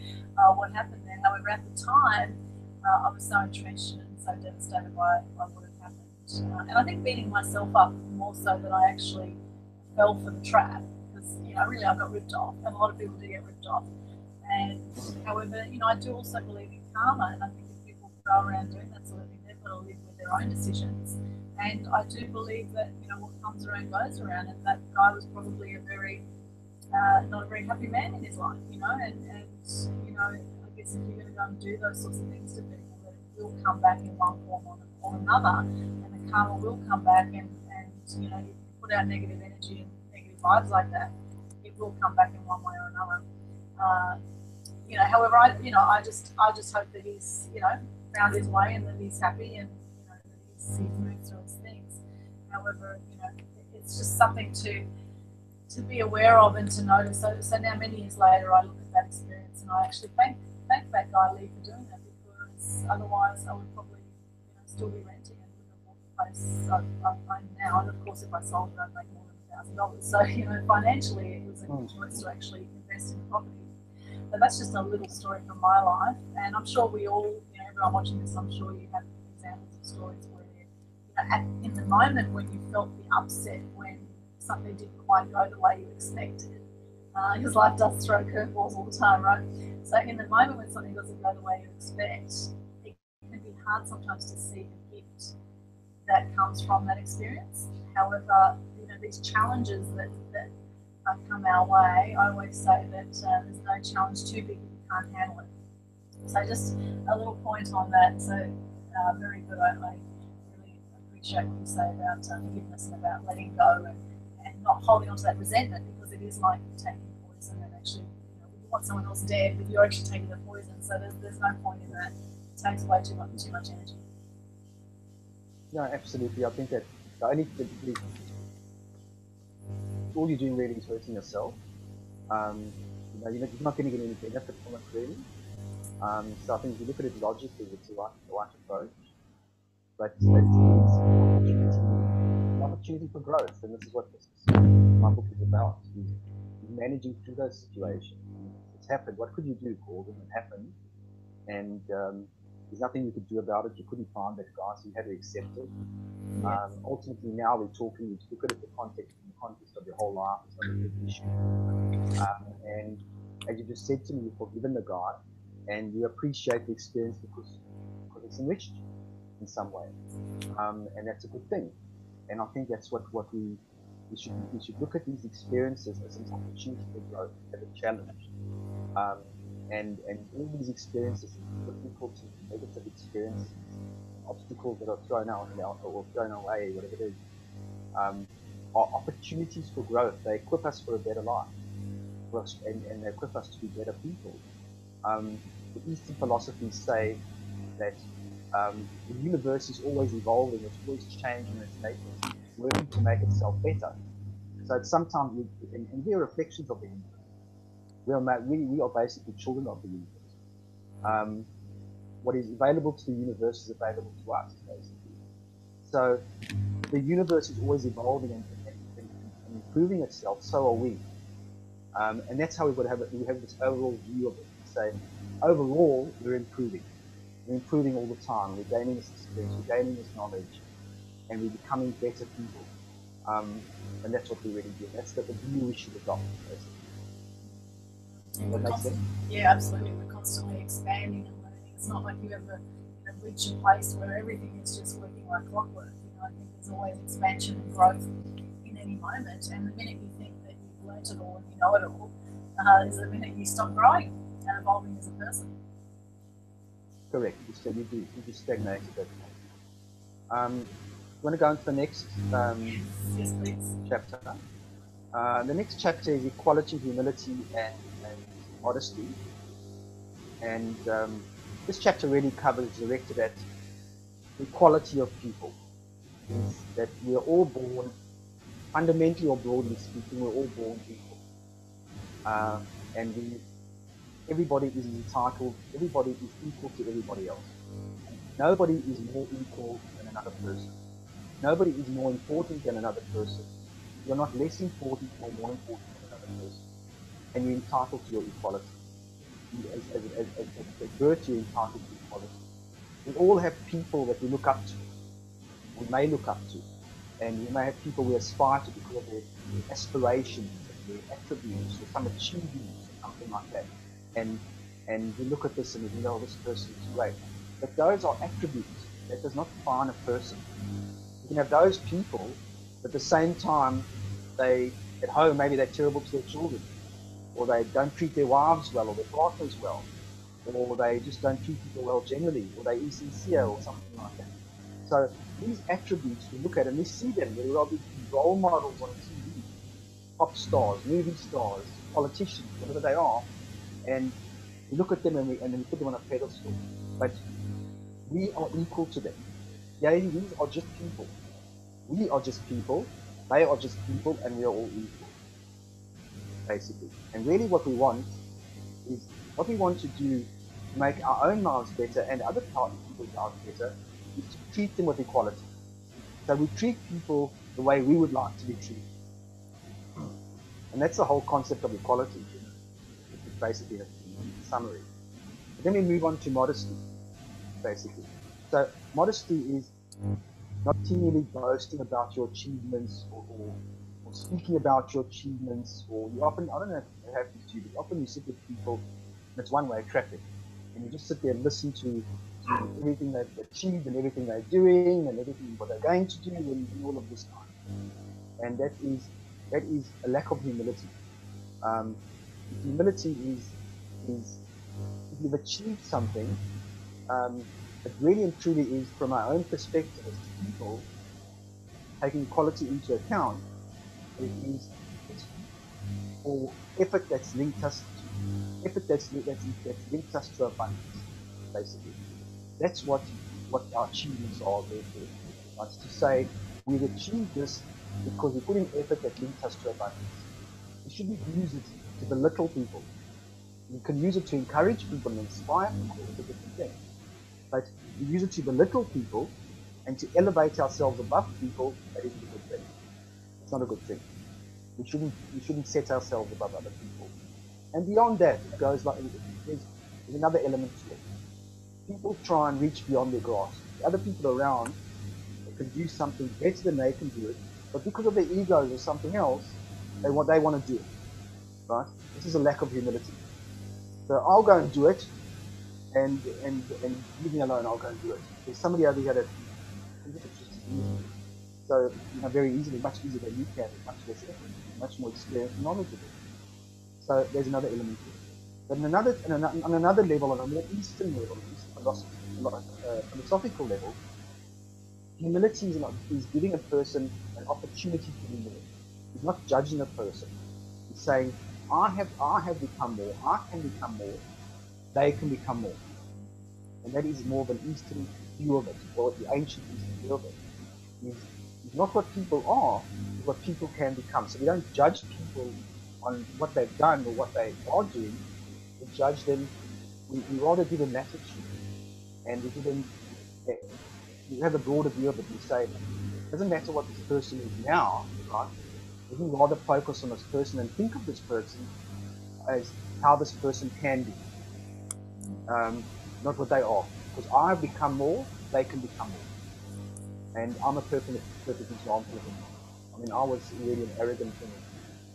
what happened there. However, at the time, I was so entrenched and so devastated by what had happened. And I think beating myself up more so that I actually fell for the trap, because, you know, really I got ripped off, and a lot of people do get ripped off. And however, you know, I do also believe in karma, and I think if people go around doing that sort of thing, they've got to live with their own decisions. And I do believe that, you know, what comes around goes around, and that guy was probably a very, not a very happy man in his life, you know, and you know, I guess if you're going to go and do those sorts of things to people, that it will come back in one form or another, and the karma will come back, and you know, you put out negative energy and negative vibes like that, it will come back in one way or another. You know, however, I just hope that he's, you know, found his way, and that he's happy, and you know, that he's moved through his things. However, you know, it's just something to be aware of and to notice. So now, many years later, I look at that experience, and I actually thank that guy Lee for doing that, because otherwise I would probably, you know, still be renting and wouldn't have bought the place I own now. And of course, if I sold it, I'd make more than $1,000. So you know, financially, it was a good choice to actually invest in property. But that's just a little story from my life, and I'm sure we all, you know, everyone watching this, I'm sure you have examples of stories where, you know, in the moment when you felt the upset when something didn't quite go the way you expected, because life does throw curveballs all the time, right? So in the moment when something doesn't go the way you expect, it can be hard sometimes to see the gift that comes from that experience. However, you know, these challenges that come our way, I always say that there's no challenge too big if you can't handle it. So just a little point on that. So very good. I really appreciate what you say about forgiveness and about letting go and not holding on to that resentment, because it is like taking poison, and actually, you know, you want someone else dead, but you're actually taking the poison, so there's no point in that. It takes way too much energy. No, absolutely. I think that the only all you're doing really is hurting yourself. You're not going to get any benefit from it, really. So I think if you look at it logically, it's the right approach. But it means an opportunity for growth, and this is what my book is about: is managing through those situations. It's happened. What could you do, Gordon? It happened, and there's nothing you could do about it. You couldn't find that guy, so you had to accept it. Ultimately, now we're talking. You look at it in the context of your whole life. It's not a big issue. And as you just said to me, you've forgiven the guy, and you appreciate the experience because it's enriched you in some way, and that's a good thing. And I think that's what we should look at these experiences as an opportunity for growth, as a challenge. And all these experiences, difficulties, negative experiences, obstacles that are thrown out or thrown away, whatever it is, are opportunities for growth. They equip us for a better life, and they equip us to be better people. The Eastern philosophies say that the universe is always evolving, it's always changing its nature, it's working to make itself better. So it's sometimes, and we are reflections of the universe. We are basically children of the universe. What is available to the universe is available to us, basically. So the universe is always evolving and improving itself, so are we. And that's how we've got to have it. We have this overall view of it. Say, overall, we're improving. We're improving all the time. We're gaining this experience. We're gaining this knowledge, and we're becoming better people. And that's what we really do. That's the view we should adopt. That makes sense? Yeah, absolutely. We're constantly expanding and learning. It's not like you ever reach a place where everything is just working like clockwork. I think there's always expansion and growth in any moment. And the minute you think that you've learnt it all and you know it all, is the minute you stop growing and evolving as a person. Correct. So you just stagnate a bit. Want to go into the next yes, please. Chapter? The next chapter is equality, humility, and modesty. And this chapter really covers, directed at the equality of people. Is that we are all born, fundamentally or broadly speaking, we're all born equal. And everybody is entitled, everybody is equal to everybody else. Nobody is more equal than another person. Nobody is more important than another person. You're not less important or more important than another person. And you're entitled to your equality. As a virtue, you're entitled to equality. We all have people that we look up to. We may look up to, and we may have people we aspire to because of their aspirations, their attributes, or some achievements, or something like that. And we look at this and we know, oh, this person is great. But those are attributes. That does not define a person. You can have those people, but at the same time, they at home maybe they're terrible to their children, or they don't treat their wives well, or their partners well, or they just don't treat people well generally, or they're insincere, or something like that. So these attributes we look at and we see them. There are these role models on TV, pop stars, movie stars, politicians, whatever they are, and we look at them and then we put them on a pedestal. But we are equal to them. They, these are just people. We are just people. They are just people, and we are all equal, basically. And really, what we want to do to make our own lives better and other people's lives better, is to treat them with equality. So we treat people the way we would like to be treated. And that's the whole concept of equality, it's basically a summary. But then we move on to modesty, basically. So modesty is not continually boasting about your achievements or speaking about your achievements, or you often, I don't know if it happens to you, but often you sit with people and it's one-way traffic, and you just sit there and listen to everything they've achieved and everything they're doing and everything what they're going to do and all of this time. And that is a lack of humility. Humility is if you've achieved something, It really and truly is, from our own perspective as people, taking quality into account. It is all effort that's linked us to effort that's linked us to abundance, basically. That's what our achievements are there for. It's to say we've achieved this because we put in effort that links us to abundance. We shouldn't use it to belittle people. You can use it to encourage people and inspire people, it's a different thing. But we use it to belittle people and to elevate ourselves above people, that isn't a good thing. It's not a good thing. We shouldn't set ourselves above other people. And beyond that, it goes like there's another element to it. People try and reach beyond their grasp. The other people around can do something better than they can do it, but because of their egos or something else, they want to do it. Right? This is a lack of humility. So I'll go and do it, and leave me alone. I'll go and do it. There's somebody over here that can do it just as easily. So very easily, much easier than you can, much less effort, much more experience and knowledgeable. So there's another element to it. But on another level, on a more Eastern level, philosophical level, humility is giving a person an opportunity to be there. It's not judging a person. It's saying, I have become more, I can become more, they can become more. And that is more of an Eastern view of it, or the ancient Eastern view of it. It's not what people are, it's what people can become. So we don't judge people on what they've done or what they are doing. We judge them, we rather give them latitude, and we give them, we have a broader view of it. We say, it doesn't matter what this person is now, right? We can rather focus on this person and think of this person as how this person can be, not what they are. Because I have become more, they can become more. And I'm a perfect example of it. I mean, I was really an arrogant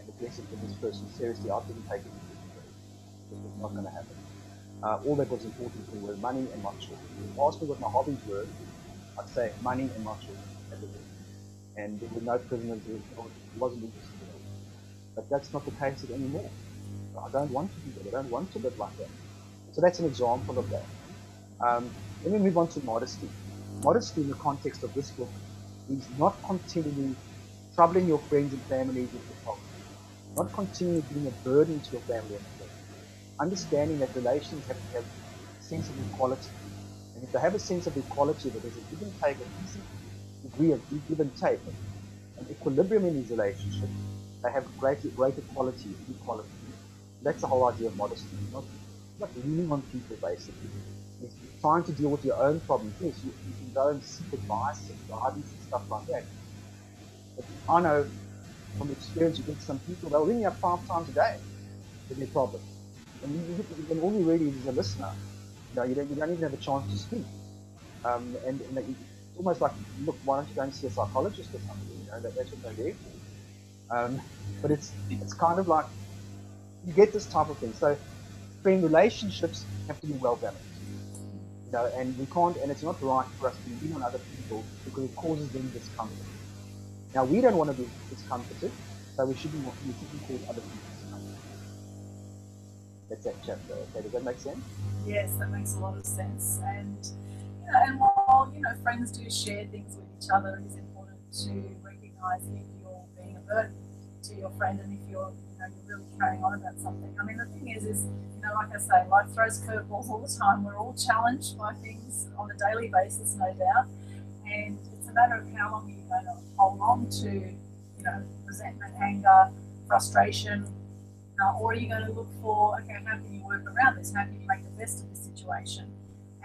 and aggressive with this person. Seriously, I didn't take it. This was not going to happen. All that was important to me were money and my children. If you asked me what my hobbies were, I'd say money and my children. And there were no prisoners, it wasn't interested in it. But that's not the case anymore. I don't want to do that, I don't want to live like that. So that's an example of that. Let me move on to modesty. Modesty in the context of this book is not continually troubling your friends and family with your problems. Not continually being a burden to your family and friends. Understanding that relations have to have a sense of equality. And if they have a sense of equality, that there's a give and take, an easy degree of give and take, an equilibrium in these relationships, they have greater quality and equality. That's the whole idea of modesty. Not leaning on people, basically. It's trying to deal with your own problems. Yes, you can go and seek advice and guidance and stuff like that. But I know from experience, you get some people, they'll ring you up 5 times a day with their problems. And all you really is a listener. You don't even have a chance to speak. And it's almost like, look, why don't you go and see a psychologist or something? That's what they're there for. But it's kind of like, you get this type of thing. So friend relationships have to be well balanced. And we can't, and it's not right for us to lean on other people because it causes them discomfort. Now, we don't want to be discomforted, so we shouldn't cause other people discomfort. That's that chapter. Okay, does that make sense? Yes, that makes a lot of sense. And while friends do share things with each other, it's important to recognise if you're being a burden to your friend and if you're really carrying on about something. I mean, the thing is like I say, life throws curveballs all the time. We're all challenged by things on a daily basis, no doubt. And it's a matter of how long you're going to hold on to, resentment, anger, frustration, or are you going to look for, okay, how can you work around this? How can you make the best of the situation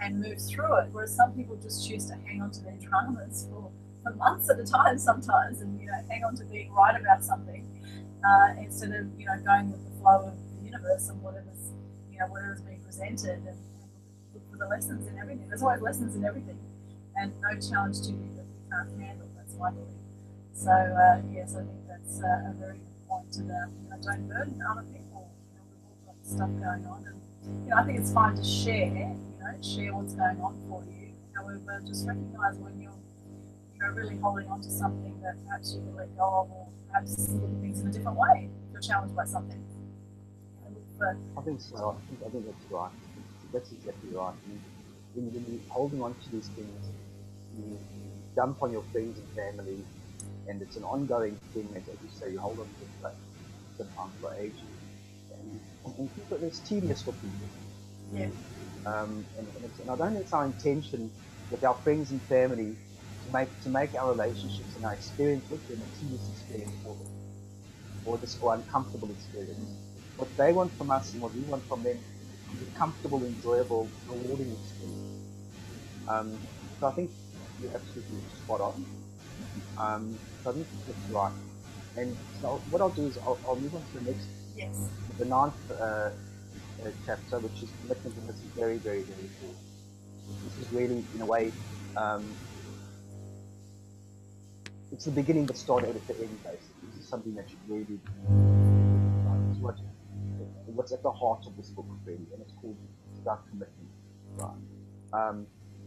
and move through it? Whereas some people just choose to hang on to their dramas for months at a time sometimes, and hang on to being right about something instead of going with the flow of the universe and whatever's being presented, and look for the lessons in everything. There's always lessons in everything, and no challenge to you that we can't handle. That's my belief. So yes, I think that's a very good point to that. Don't burden other people. We've all got stuff going on, and I think it's fine to share. Share what's going on for you. However, just recognise when you're really holding on to something that perhaps you can let go of, or perhaps look at things in a different way if you're challenged by something. I think so. I think that's right. That's exactly right. when you're holding on to these things, you dump on your friends and family, and it's an ongoing thing that, as you say, you hold on to it like sometimes for ages. And people, it's tedious for people. Yeah. And I don't think it's our intention with our friends and family to make our relationships and our experience with them a tedious experience for them, or uncomfortable experience. What they want from us and what we want from them is a comfortable, enjoyable, rewarding experience. So I think you're absolutely spot on. So I think that's right. And so what I'll do is I'll move on to the next, the ninth chapter, which is commitment, and this is very, very, very cool. This is really, in a way, it's the beginning but started at the end, basically. This is something that you really, what's at the heart of this book, really, and it's called about commitment. Right.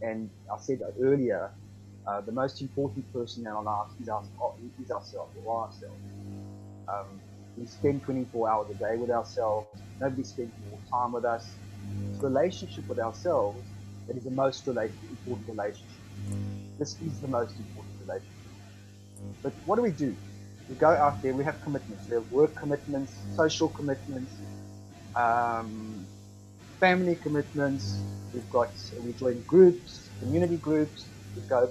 And I said earlier, the most important person in our lives is ourselves, or ourselves. We spend 24 hours a day with ourselves. Nobody spends more time with us. It's a relationship with ourselves that is the most important relationship. This is the most important relationship. But what do? We go out there, we have commitments. We have work commitments, social commitments, family commitments. We join groups, community groups. We go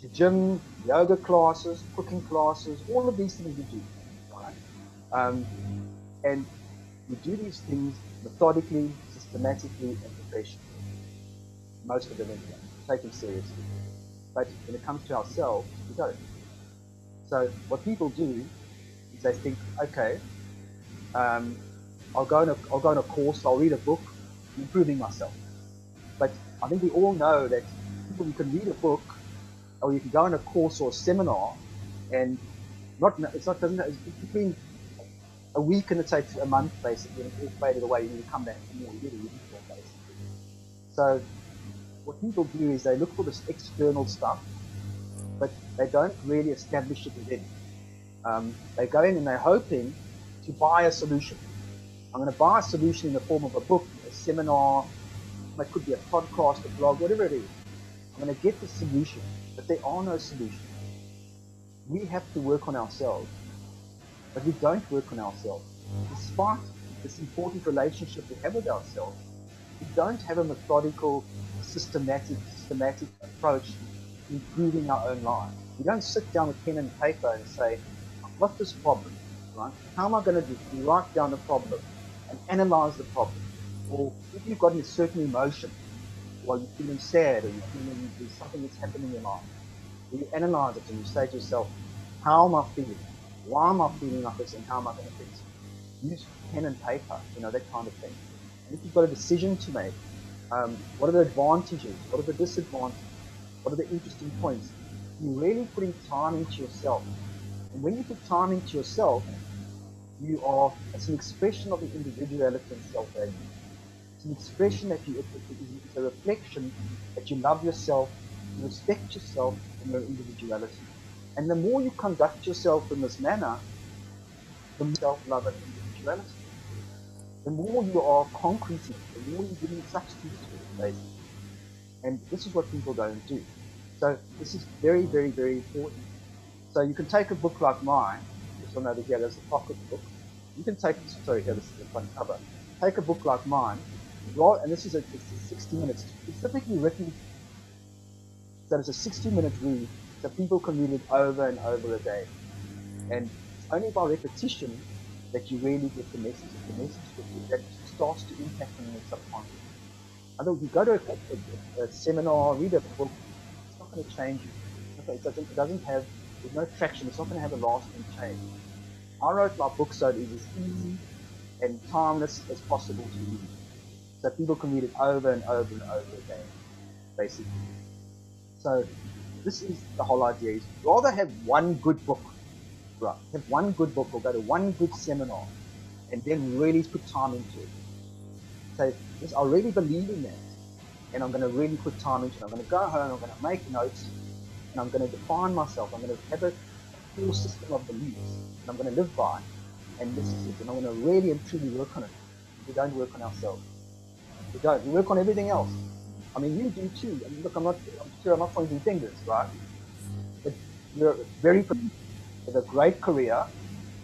to gym, yoga classes, cooking classes, all of these things we do. And we do these things methodically, systematically, and professionally. Most of them, take them seriously. But when it comes to ourselves, we don't. So what people do is they think, okay, I'll go on a course, I'll read a book, I'm improving myself. But I think we all know that people, you can read a book, or you can go on a course or a seminar, and it's between a week and it takes a month, basically, and it's all faded away, and you come back and you're really looking for it, basically. So what people do is they look for this external stuff, but they don't really establish it within. They go in and they're hoping to buy a solution. I'm going to buy a solution in the form of a book, a seminar, it could be a podcast, a blog, whatever it is. I'm going to get the solution, but there are no solutions. We have to work on ourselves, but we don't work on ourselves. Despite this important relationship we have with ourselves, we don't have a methodical, systematic approach to improving our own lives. We don't sit down with pen and paper and say, I've got this problem, right? How am I going to do it? Write down the problem and analyze the problem. Or if you've got a certain emotion, or you're feeling sad, or you're feeling there's something that's happening in your life, you analyze it and you say to yourself, how am I feeling? Why am I feeling like this, and how am I going to fix it? Use pen and paper, that kind of thing. And if you've got a decision to make, what are the advantages? What are the disadvantages? What are the interesting points? You're really putting time into yourself. And when you put time into yourself, it's an expression of the individuality and self-value. It's an expression that it's a reflection that you love yourself, you respect yourself, and your individuality. And the more you conduct yourself in this manner, the more self-love and individuality, the more you are concreting, the more you're giving substance to it, basically. And this is what people don't do. So this is very, very, very important. So you can take a book like mine, this one over here, there's a pocket book. You can take, sorry, here, this is the front cover. Take a book like mine, and this is it's 60 minutes, specifically written, that it's a 60-minute read, so people can read it over and over a day. And it's only by repetition that you really get the message. The message that starts to impact on your subconscious. Otherwise, you go to a seminar, read a book, it's not going to change you. There's no traction, it's not going to have a lasting change. I wrote my book so it is as easy and timeless as possible to read. So people can read it over and over and over again, basically. So this is the whole idea, is rather have one good book, right? Have one good book or go to one good seminar and then really put time into it. So yes, I really believe in that, and I'm going to really put time into it. I'm going to go home, I'm going to make notes, and I'm going to define myself. I'm going to have a full system of beliefs that I'm going to live by, and this is it. And I'm going to really and truly work on it. We don't work on ourselves. We work on everything else. I mean, you do too. I mean, look, I'm not pointing fingers, right? But you're very with a great career,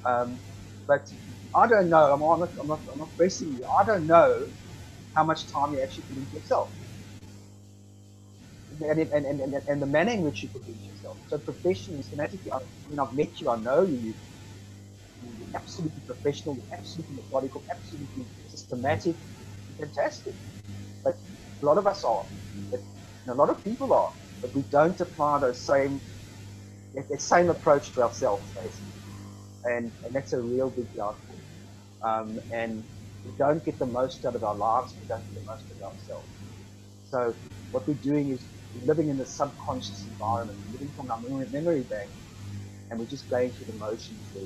but I don't know. I'm not pressing you. I don't know how much time you actually put into yourself, and the manner in which you put into yourself. So professionally, schematically, I mean, I've met you. I know you. You're absolutely professional. You're absolutely methodical. Absolutely systematic. Fantastic. But a lot of us are. But a lot of people are. But we don't apply those same approach to ourselves, basically. And that's a real big downfall. And we don't get the most out of our lives, we don't get the most out of ourselves. So what we're doing is we're living in the subconscious environment, we're living from our memory bank, and we're just going through the motions there.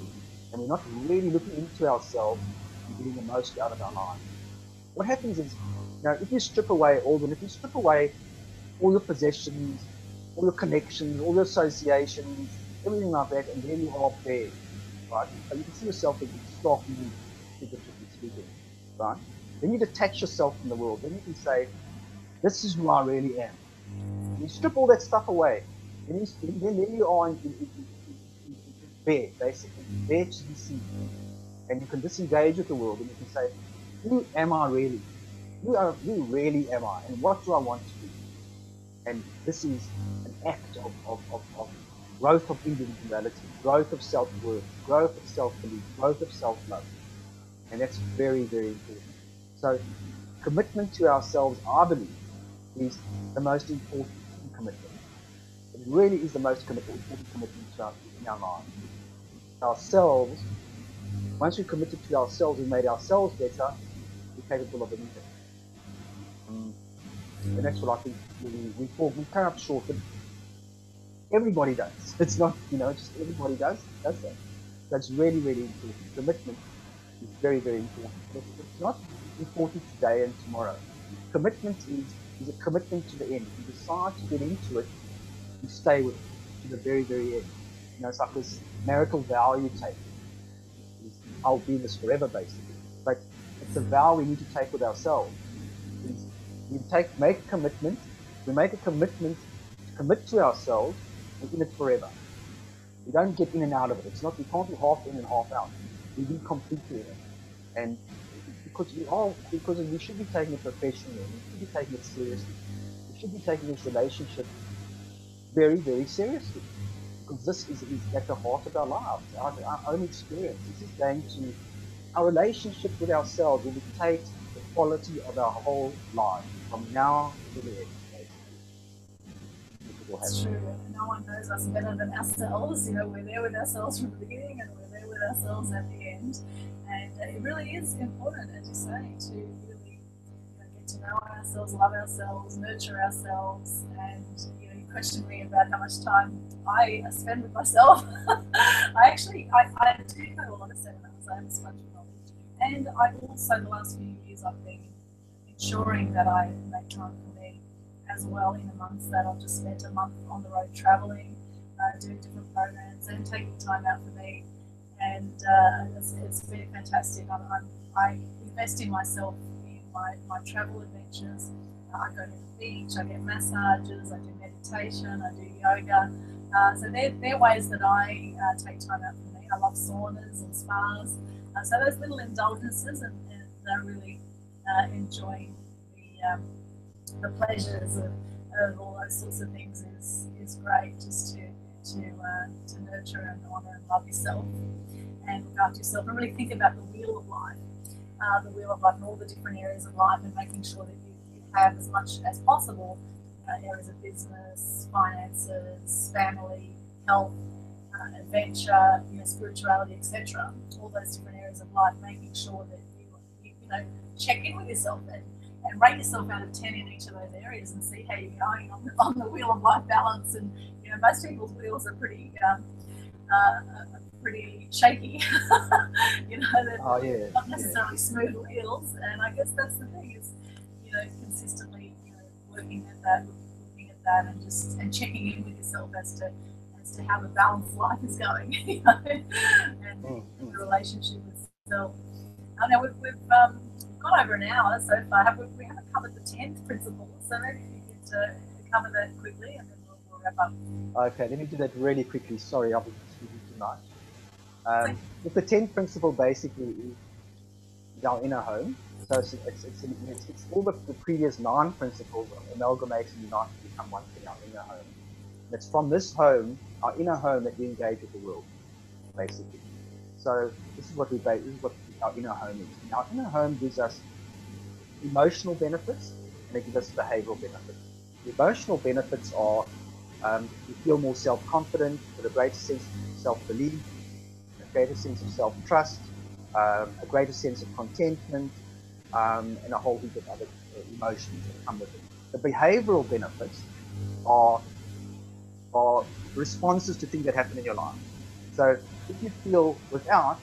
And we're not really looking into ourselves and getting the most out of our lives. What happens is, you know, if you strip away all your possessions, all your connections, all your associations, everything like that, and then you are up there. Right? So you can see yourself as starkly, figuratively speaking, right? Then you detach yourself from the world. Then you can say, this is who I really am. And you strip all that stuff away. Then you are bare, basically, bare to be seen. And you can disengage with the world and you can say, who am I really? Who really am I? And what do I want to be? And this is an act of growth of individuality, growth of self-worth, growth of self-belief, growth of self-love. And that's very, very important. So commitment to ourselves, I believe, is the most important commitment. It really is the most important commitment to our lives. Ourselves, once we're committed to ourselves, we've made ourselves better, we're capable of anything. And that's what I think we come up short. Everybody does. It's not, you know, just everybody does that. That's really, really important. Commitment is very, very important. It's not important today and tomorrow. Commitment is a commitment to the end. If you decide to get into it, you stay with it to the very, very end. You know, it's like this marital vow you take. I'll be this forever, basically. But it's a vow we need to take with ourselves. We make a commitment. We make a commitment to commit to ourselves. We're in it forever. We don't get in and out of it. It's not, we can't be half in and half out. We be completely in it. And because we should be taking it professionally, we should be taking it seriously. We should be taking this relationship very, very seriously. Because this is at the heart of our lives, our own experience. This is going to, our relationship with ourselves will dictate the quality of our whole life from now to the end. It's true. No one knows us better than ourselves. You know, we're there with ourselves from the beginning, and we're there with ourselves at the end. And it really is important, as you say, to really, you know, get to know ourselves, love ourselves, nurture ourselves. And you know, you questioned me about how much time I spend with myself. I do quite a lot of seminars. I'm a sponge model, and I've also the last few years I've been ensuring that I make time for me as well, in the months that I've just spent a month on the road traveling, doing different programs and taking time out for me. And it's been fantastic. I invest in myself in my travel adventures. I go to the beach, I get massages, I do meditation, I do yoga. So they're ways that I take time out for me. I love saunas and spas. So those little indulgences and really enjoying the pleasures of all those sorts of things is great, just to nurture and honour and love yourself and look after yourself and really think about the wheel of life, and all the different areas of life, and making sure that you have as much as possible areas of business, finances, family, health, adventure, you know, spirituality, etc. All those different areas of life, making sure that you know, check in with yourself and rate yourself out of 10 in each of those areas and see how you're going on the wheel of life balance. And you know, most people's wheels are pretty shaky. You know, they're not necessarily smooth wheels. And I guess that's the thing, is you know, consistently, you know, looking at that and checking in with yourself as to how the balanced life is going, you know, and the relationship with self. I know we've gone over an hour so far. We haven't covered the 10th principle, so maybe we could cover that quickly and then we'll wrap up. Okay, let me do that really quickly. Sorry, I've been speaking too much. The 10th principle basically is our inner home. So it's all the previous 9 principles amalgamated and united to become one thing, our inner home. And it's from this home, our inner home, that we engage with the world, basically. So this is what we base, this is what our inner home is. And our inner home gives us emotional benefits and it gives us behavioral benefits. The emotional benefits are you feel more self-confident, with a greater sense of self-belief, a greater sense of self-trust, a greater sense of contentment, and a whole heap of other emotions that come with it. The behavioral benefits are responses to things that happen in your life. So if you feel without,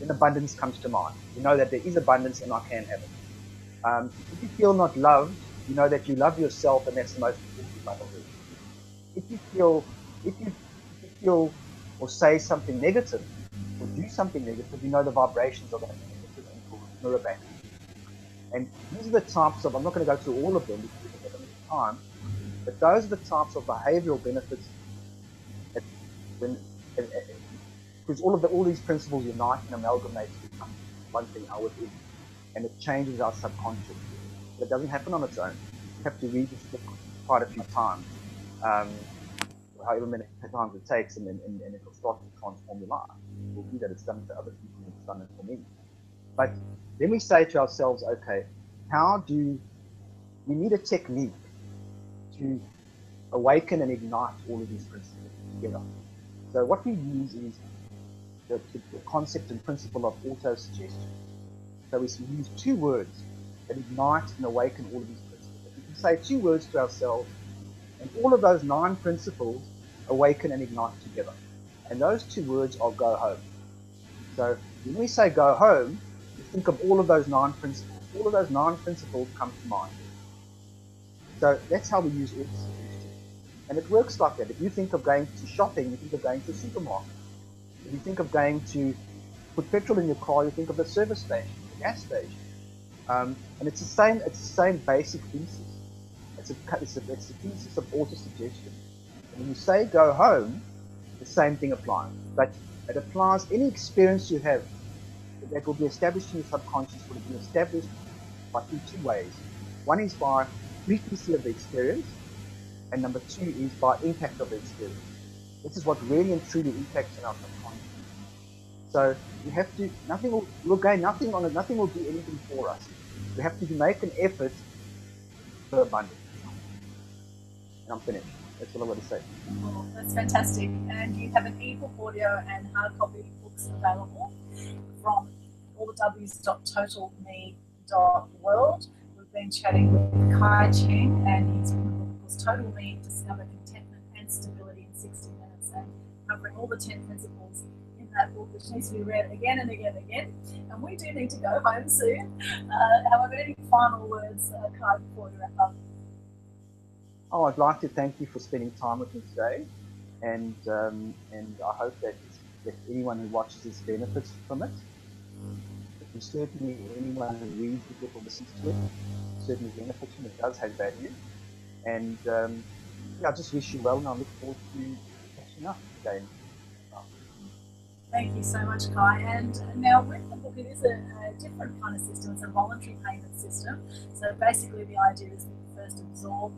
then abundance comes to mind. You know that there is abundance and I can have it. If you feel not loved, you know that you love yourself, and that's the most important part of it. If you feel or say something negative or do something negative, you know the vibrations of that negative and will mirror back. And these are the types of, I'm not going to go through all of them because we don't have time, but those are the types of behavioral benefits that when, because all these principles unite and amalgamate to become one thing, our within, and it changes our subconscious. But it doesn't happen on its own. You have to read this book quite a few times, however many times it takes, and it'll start to transform your life. It will be that it's done it for other people, and it's done it for me. But then we say to ourselves, okay, we need a technique to awaken and ignite all of these principles together. So what we use is the concept and principle of auto-suggestion. So we use 2 words that ignite and awaken all of these principles. We can say 2 words to ourselves, and all of those 9 principles awaken and ignite together. And those 2 words are go home. So when we say go home, we think of all of those 9 principles. All of those 9 principles come to mind. So that's how we use auto-suggestion. And it works like that. If you think of going to shopping, you think of going to a supermarket. If you think of going to put petrol in your car, you think of the service station, the gas station. And it's the same basic thesis. It's a thesis of auto-suggestion. And when you say go home, the same thing applies. But it applies any experience you have that will be established in your subconscious, will be established by 2 ways. One is by frequency of the experience, and number 2 is by impact of the experience. This is what really and truly impacts on our subconscious. So we have to, we'll gain nothing on it, nothing will do anything for us. We have to make an effort for abundance. And I'm finished. That's what I want to say. Well, that's fantastic. And you have an ebook, audio and hard copy books available from www.TotalMe.World. We've been chatting with Kai Cheng, and his book was Total Me, Discover Contentment and Stability in 60 Minutes. And covering all the 10 principles in that book, which needs to be read again and again and again. And we do need to go home soon. However, any final words, Kai, before we wrap up? Oh, I'd like to thank you for spending time with me today, and I hope that anyone who watches this benefits from it. And certainly, anyone who reads the book or listens to it certainly benefits from it. It does have value. And I just wish you well, and I look forward to. Thank you so much, Kai. And now with the book, it is a different kind of system. It's a voluntary payment system. So basically the idea is that you first absorb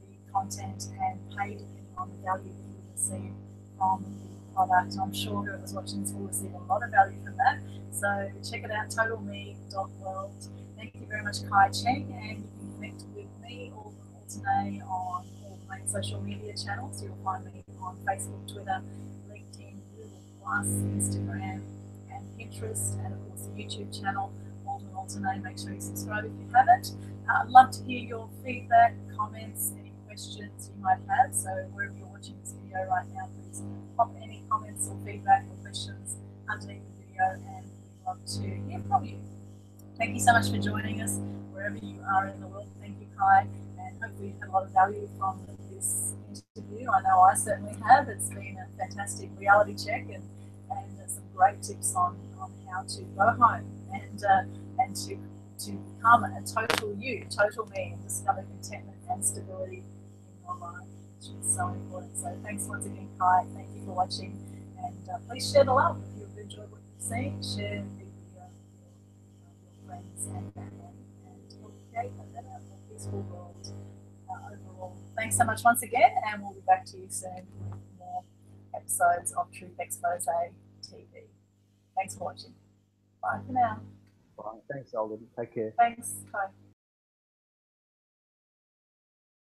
the content and pay depending on the value that you receive from the product. I'm sure whoever's watching this will receive a lot of value from that. So check it out, TotalMe.World. Thank you very much, Kai Cheng. And you can connect with me all today on all the main social media channels. You'll find me on Facebook, Twitter, LinkedIn, Google+, Instagram, and Pinterest, and of course the YouTube channel, Aldwyn Altuney. Make sure you subscribe if you haven't. I'd love to hear your feedback, comments, any questions you might have. So wherever you're watching this video right now, please pop any comments or feedback or questions underneath the video, and we'd love to hear from you. Thank you so much for joining us wherever you are in the world. Thank you, Kai, and hopefully you had a lot of value from this interview. I know I certainly have. It's been a fantastic reality check, and some great tips on how to go home and to become a total you, total me, and discover contentment and stability in your life, which is so important. So thanks once again, Kai. Thank you for watching. And please share the love. If you've enjoyed what you've seen, share the video with your friends and family, and we'll create a better, more peaceful world overall. Thanks so much once again, and we'll be back to you soon with more episodes of Truth Xpose TV. Thanks for watching. Bye for now. Bye. Thanks, Aldwyn. Take care. Thanks. Bye.